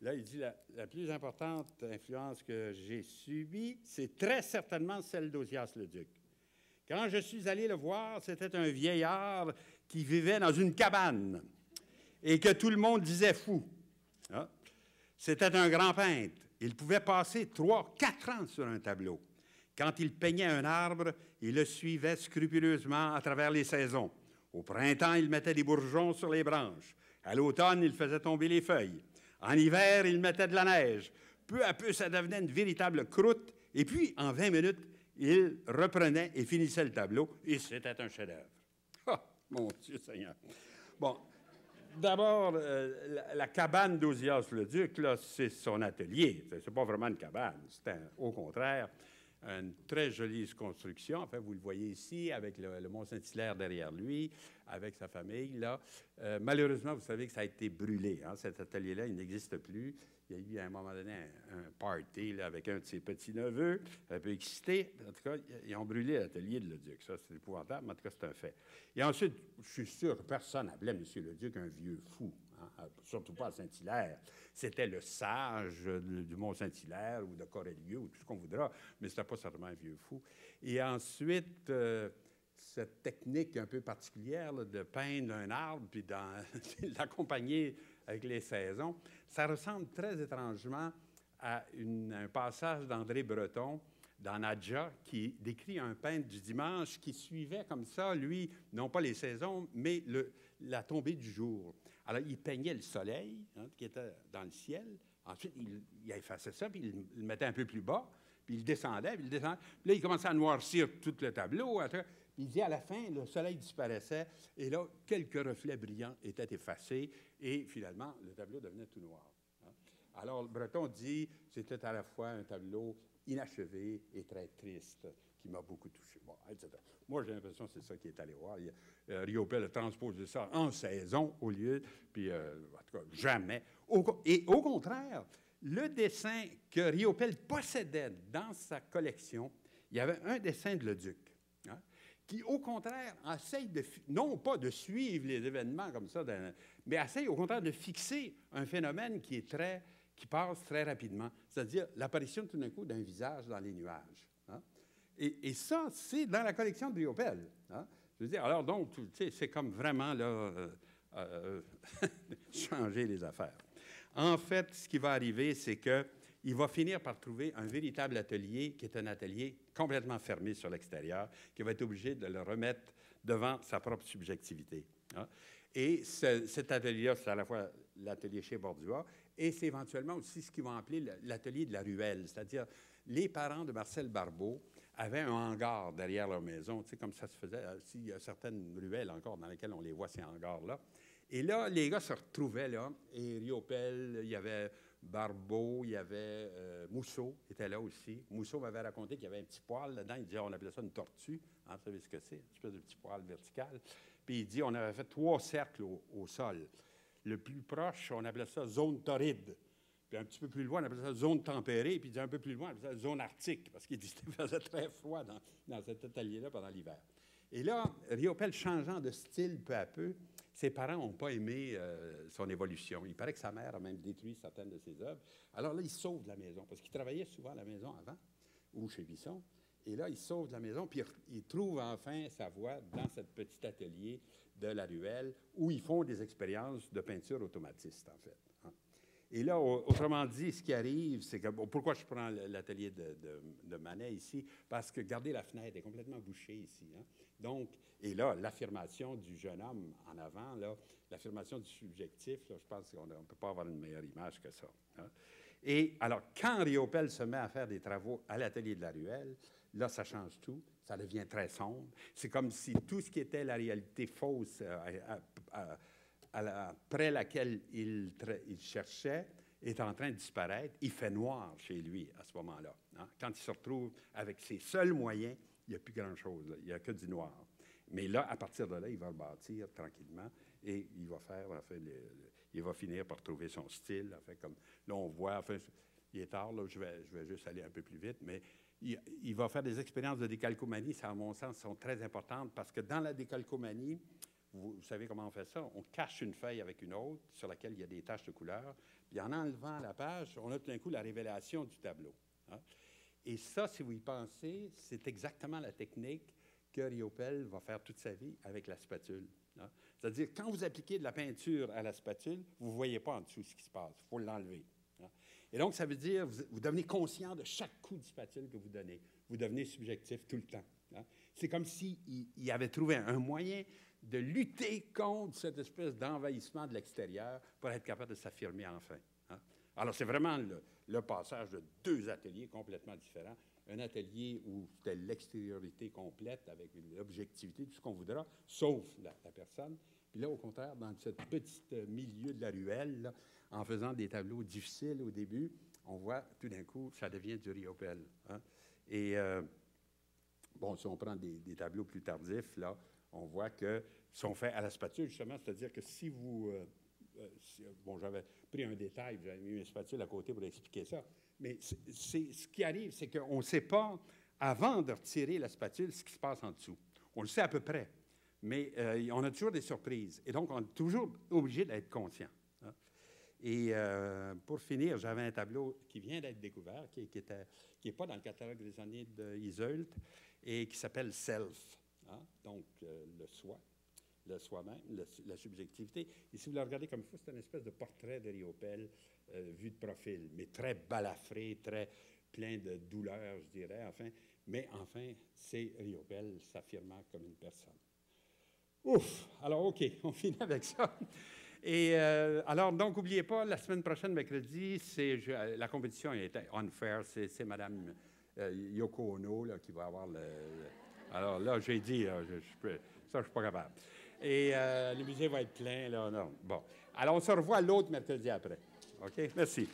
là, il dit la, « La plus importante influence que j'ai subie, c'est très certainement celle d'Ozias Leduc. Quand je suis allé le voir, c'était un vieillard qui vivait dans une cabane et que tout le monde disait fou. Hein? C'était un grand peintre. Il pouvait passer trois, quatre ans sur un tableau. Quand il peignait un arbre, il le suivait scrupuleusement à travers les saisons. Au printemps, il mettait des bourgeons sur les branches. À l'automne, il faisait tomber les feuilles. En hiver, il mettait de la neige. Peu à peu, ça devenait une véritable croûte. Et puis, en vingt minutes, il reprenait et finissait le tableau. Et c'était un chef-d'œuvre. Ah, mon Dieu Seigneur! Bon, d'abord, euh, la, la cabane d'Ozias Leduc, là, c'est son atelier. C'est pas vraiment une cabane. C'est au contraire une très jolie construction. Enfin, vous le voyez ici, avec le, le Mont-Saint-Hilaire derrière lui, avec sa famille, là. Euh, malheureusement, vous savez que ça a été brûlé. Hein? Cet atelier-là, il n'existe plus. Il y a eu, à un moment donné, un, un party là, avec un de ses petits-neveux, un peu excité. En tout cas, ils ont brûlé l'atelier de Leduc. Ça, c'est épouvantable, mais en tout cas, c'est un fait. Et ensuite, je suis sûr que personne n'appelait M. Leduc un vieux fou, hein? Surtout pas à Saint-Hilaire. C'était le sage du Mont-Saint-Hilaire ou de Corellieu ou tout ce qu'on voudra, mais c'était pas certainement un vieux fou. Et ensuite... Euh, cette technique un peu particulière là, de peindre un arbre puis l'accompagner avec les saisons, ça ressemble très étrangement à une, un passage d'André Breton dans Nadja qui décrit un peintre du dimanche qui suivait comme ça, lui, non pas les saisons, mais le, la tombée du jour. Alors, il peignait le soleil hein, qui était dans le ciel. Ensuite, il, il effaçait ça puis il le mettait un peu plus bas. Puis il descendait, puis il descendait. Puis là, il commençait à noircir tout le tableau. Il dit à la fin, le soleil disparaissait, et là, quelques reflets brillants étaient effacés, et finalement, le tableau devenait tout noir. Hein? Alors, le Breton dit, c'était à la fois un tableau inachevé et très triste, qui m'a beaucoup touché, bon, et cetera. Moi, j'ai l'impression que c'est ça qui est allé voir. Euh, Riopelle transpose ça en saison, au lieu, puis, euh, en tout cas, jamais. Au, et au contraire, le dessin que Riopelle possédait dans sa collection, il y avait un dessin de Leduc, hein, qui, au contraire, essaye de, non pas de suivre les événements comme ça, mais essaye, au contraire, de fixer un phénomène qui, est très, qui passe très rapidement, c'est-à-dire l'apparition tout d'un coup d'un visage dans les nuages. Hein. Et, et ça, c'est dans la collection de Riopelle. Hein. Je veux dire, alors donc, tu sais, c'est comme vraiment, là... Euh, Euh, changer les affaires. En fait, ce qui va arriver, c'est qu'il va finir par trouver un véritable atelier qui est un atelier complètement fermé sur l'extérieur, qui va être obligé de le remettre devant sa propre subjectivité. Hein? Et ce, cet atelier-là, c'est à la fois l'atelier chez Bordua et c'est éventuellement aussi ce qu'ils vont appeler l'atelier de la ruelle, c'est-à-dire les parents de Marcel Barbeau avaient un hangar derrière leur maison, tu sais, comme ça se faisait. Il y a certaines ruelles encore dans lesquelles on les voit, ces hangars-là. Et là, les gars se retrouvaient, là, et Riopelle, il y avait Barbeau, il y avait euh, Mousseau, était là aussi. Mousseau m'avait raconté qu'il y avait un petit poil là-dedans. Il disait, on appelait ça une tortue, hein, vous savez ce que c'est, une espèce de petit poil vertical. Puis il dit, on avait fait trois cercles au, au sol. Le plus proche, on appelait ça zone torride. Puis un petit peu plus loin, on appelait ça zone tempérée, puis un peu plus loin, on appelait ça zone arctique, parce qu'il faisait très froid dans, dans cet atelier-là pendant l'hiver. Et là, Riopelle, changeant de style peu à peu, ses parents n'ont pas aimé euh, son évolution. Il paraît que sa mère a même détruit certaines de ses œuvres. Alors là, il sauve de la maison, parce qu'il travaillait souvent à la maison avant, ou chez Bisson. Et là, il sauve de la maison, puis il trouve enfin sa voie dans ce petit atelier de la ruelle, où ils font des expériences de peinture automatiste, en fait. Hein? Et là, autrement dit, ce qui arrive, c'est que... Pourquoi je prends l'atelier de, de, de Manet ici? Parce que, regardez, la fenêtre est complètement bouchée ici. Hein? Donc, et là, l'affirmation du jeune homme en avant, l'affirmation du subjectif, là, je pense qu'on ne peut pas avoir une meilleure image que ça. Hein? Et alors, quand Riopelle se met à faire des travaux à l'atelier de la ruelle, là, ça change tout, ça devient très sombre. C'est comme si tout ce qui était la réalité fausse... Euh, à, à, après laquelle il, il cherchait, est en train de disparaître. Il fait noir chez lui à ce moment-là. Hein? Quand il se retrouve avec ses seuls moyens, il n'y a plus grand-chose. Il n'y a que du noir. Mais là, à partir de là, il va le bâtir tranquillement et il va faire, en fait, le, le, il va finir par trouver son style. En fait, comme là, on voit, en fait, il est tard, là, je vais, je vais juste aller un peu plus vite, mais il, il va faire des expériences de décalcomanie. Ça, à mon sens, sont très importantes parce que dans la décalcomanie, vous, vous savez comment on fait ça? On cache une feuille avec une autre sur laquelle il y a des taches de couleur, puis en enlevant la page, on a tout d'un coup la révélation du tableau. Hein? Et ça, si vous y pensez, c'est exactement la technique que Riopelle va faire toute sa vie avec la spatule. Hein? C'est-à-dire, quand vous appliquez de la peinture à la spatule, vous ne voyez pas en dessous ce qui se passe. Il faut l'enlever. Hein? Et donc, ça veut dire vous, vous devenez conscient de chaque coup de spatule que vous donnez. Vous devenez subjectif tout le temps. Hein? C'est comme s'il il avait trouvé un moyen de lutter contre cette espèce d'envahissement de l'extérieur pour être capable de s'affirmer enfin. Hein? Alors, c'est vraiment le, le passage de deux ateliers complètement différents. Un atelier où c'était l'extériorité complète avec l'objectivité, tout ce qu'on voudra, sauf la, la personne. Puis là, au contraire, dans ce petit milieu de la ruelle, là, en faisant des tableaux difficiles au début, on voit tout d'un coup, ça devient du Riopelle. Hein? Et, euh, bon, si on prend des, des tableaux plus tardifs, là, on voit que sont faits à la spatule, justement, c'est-à-dire que si vous... Euh, euh, si, bon, j'avais pris un détail, j'avais mis une spatule à côté pour expliquer ça. Mais c'est, c'est, ce qui arrive, c'est qu'on ne sait pas, avant de retirer la spatule, ce qui se passe en dessous. On le sait à peu près, mais euh, on a toujours des surprises. Et donc, on est toujours obligé d'être conscient. Hein? Et euh, pour finir, j'avais un tableau qui vient d'être découvert, qui n'est qui pas dans le catalogue des années d'Iseult, et qui s'appelle « Self », hein? Donc euh, le soi, le soi-même, le, la subjectivité. Et si vous le regardez comme il faut, c'est une espèce de portrait de Riopelle, Euh, vue de profil, mais très balafré, très plein de douleur, je dirais, enfin. Mais enfin, c'est Riopelle s'affirmant comme une personne. Ouf! Alors, OK, on finit avec ça. Et euh, alors, donc, n'oubliez pas, la semaine prochaine, mercredi, c'est la compétition est unfair, c'est Mme euh, Yoko Ono là, qui va avoir le... le alors là, j'ai dit, là, je, je peux, ça, je ne suis pas capable. Et euh, le musée va être plein, là, non. Bon. Alors, on se revoit l'autre mercredi après. OK? Merci.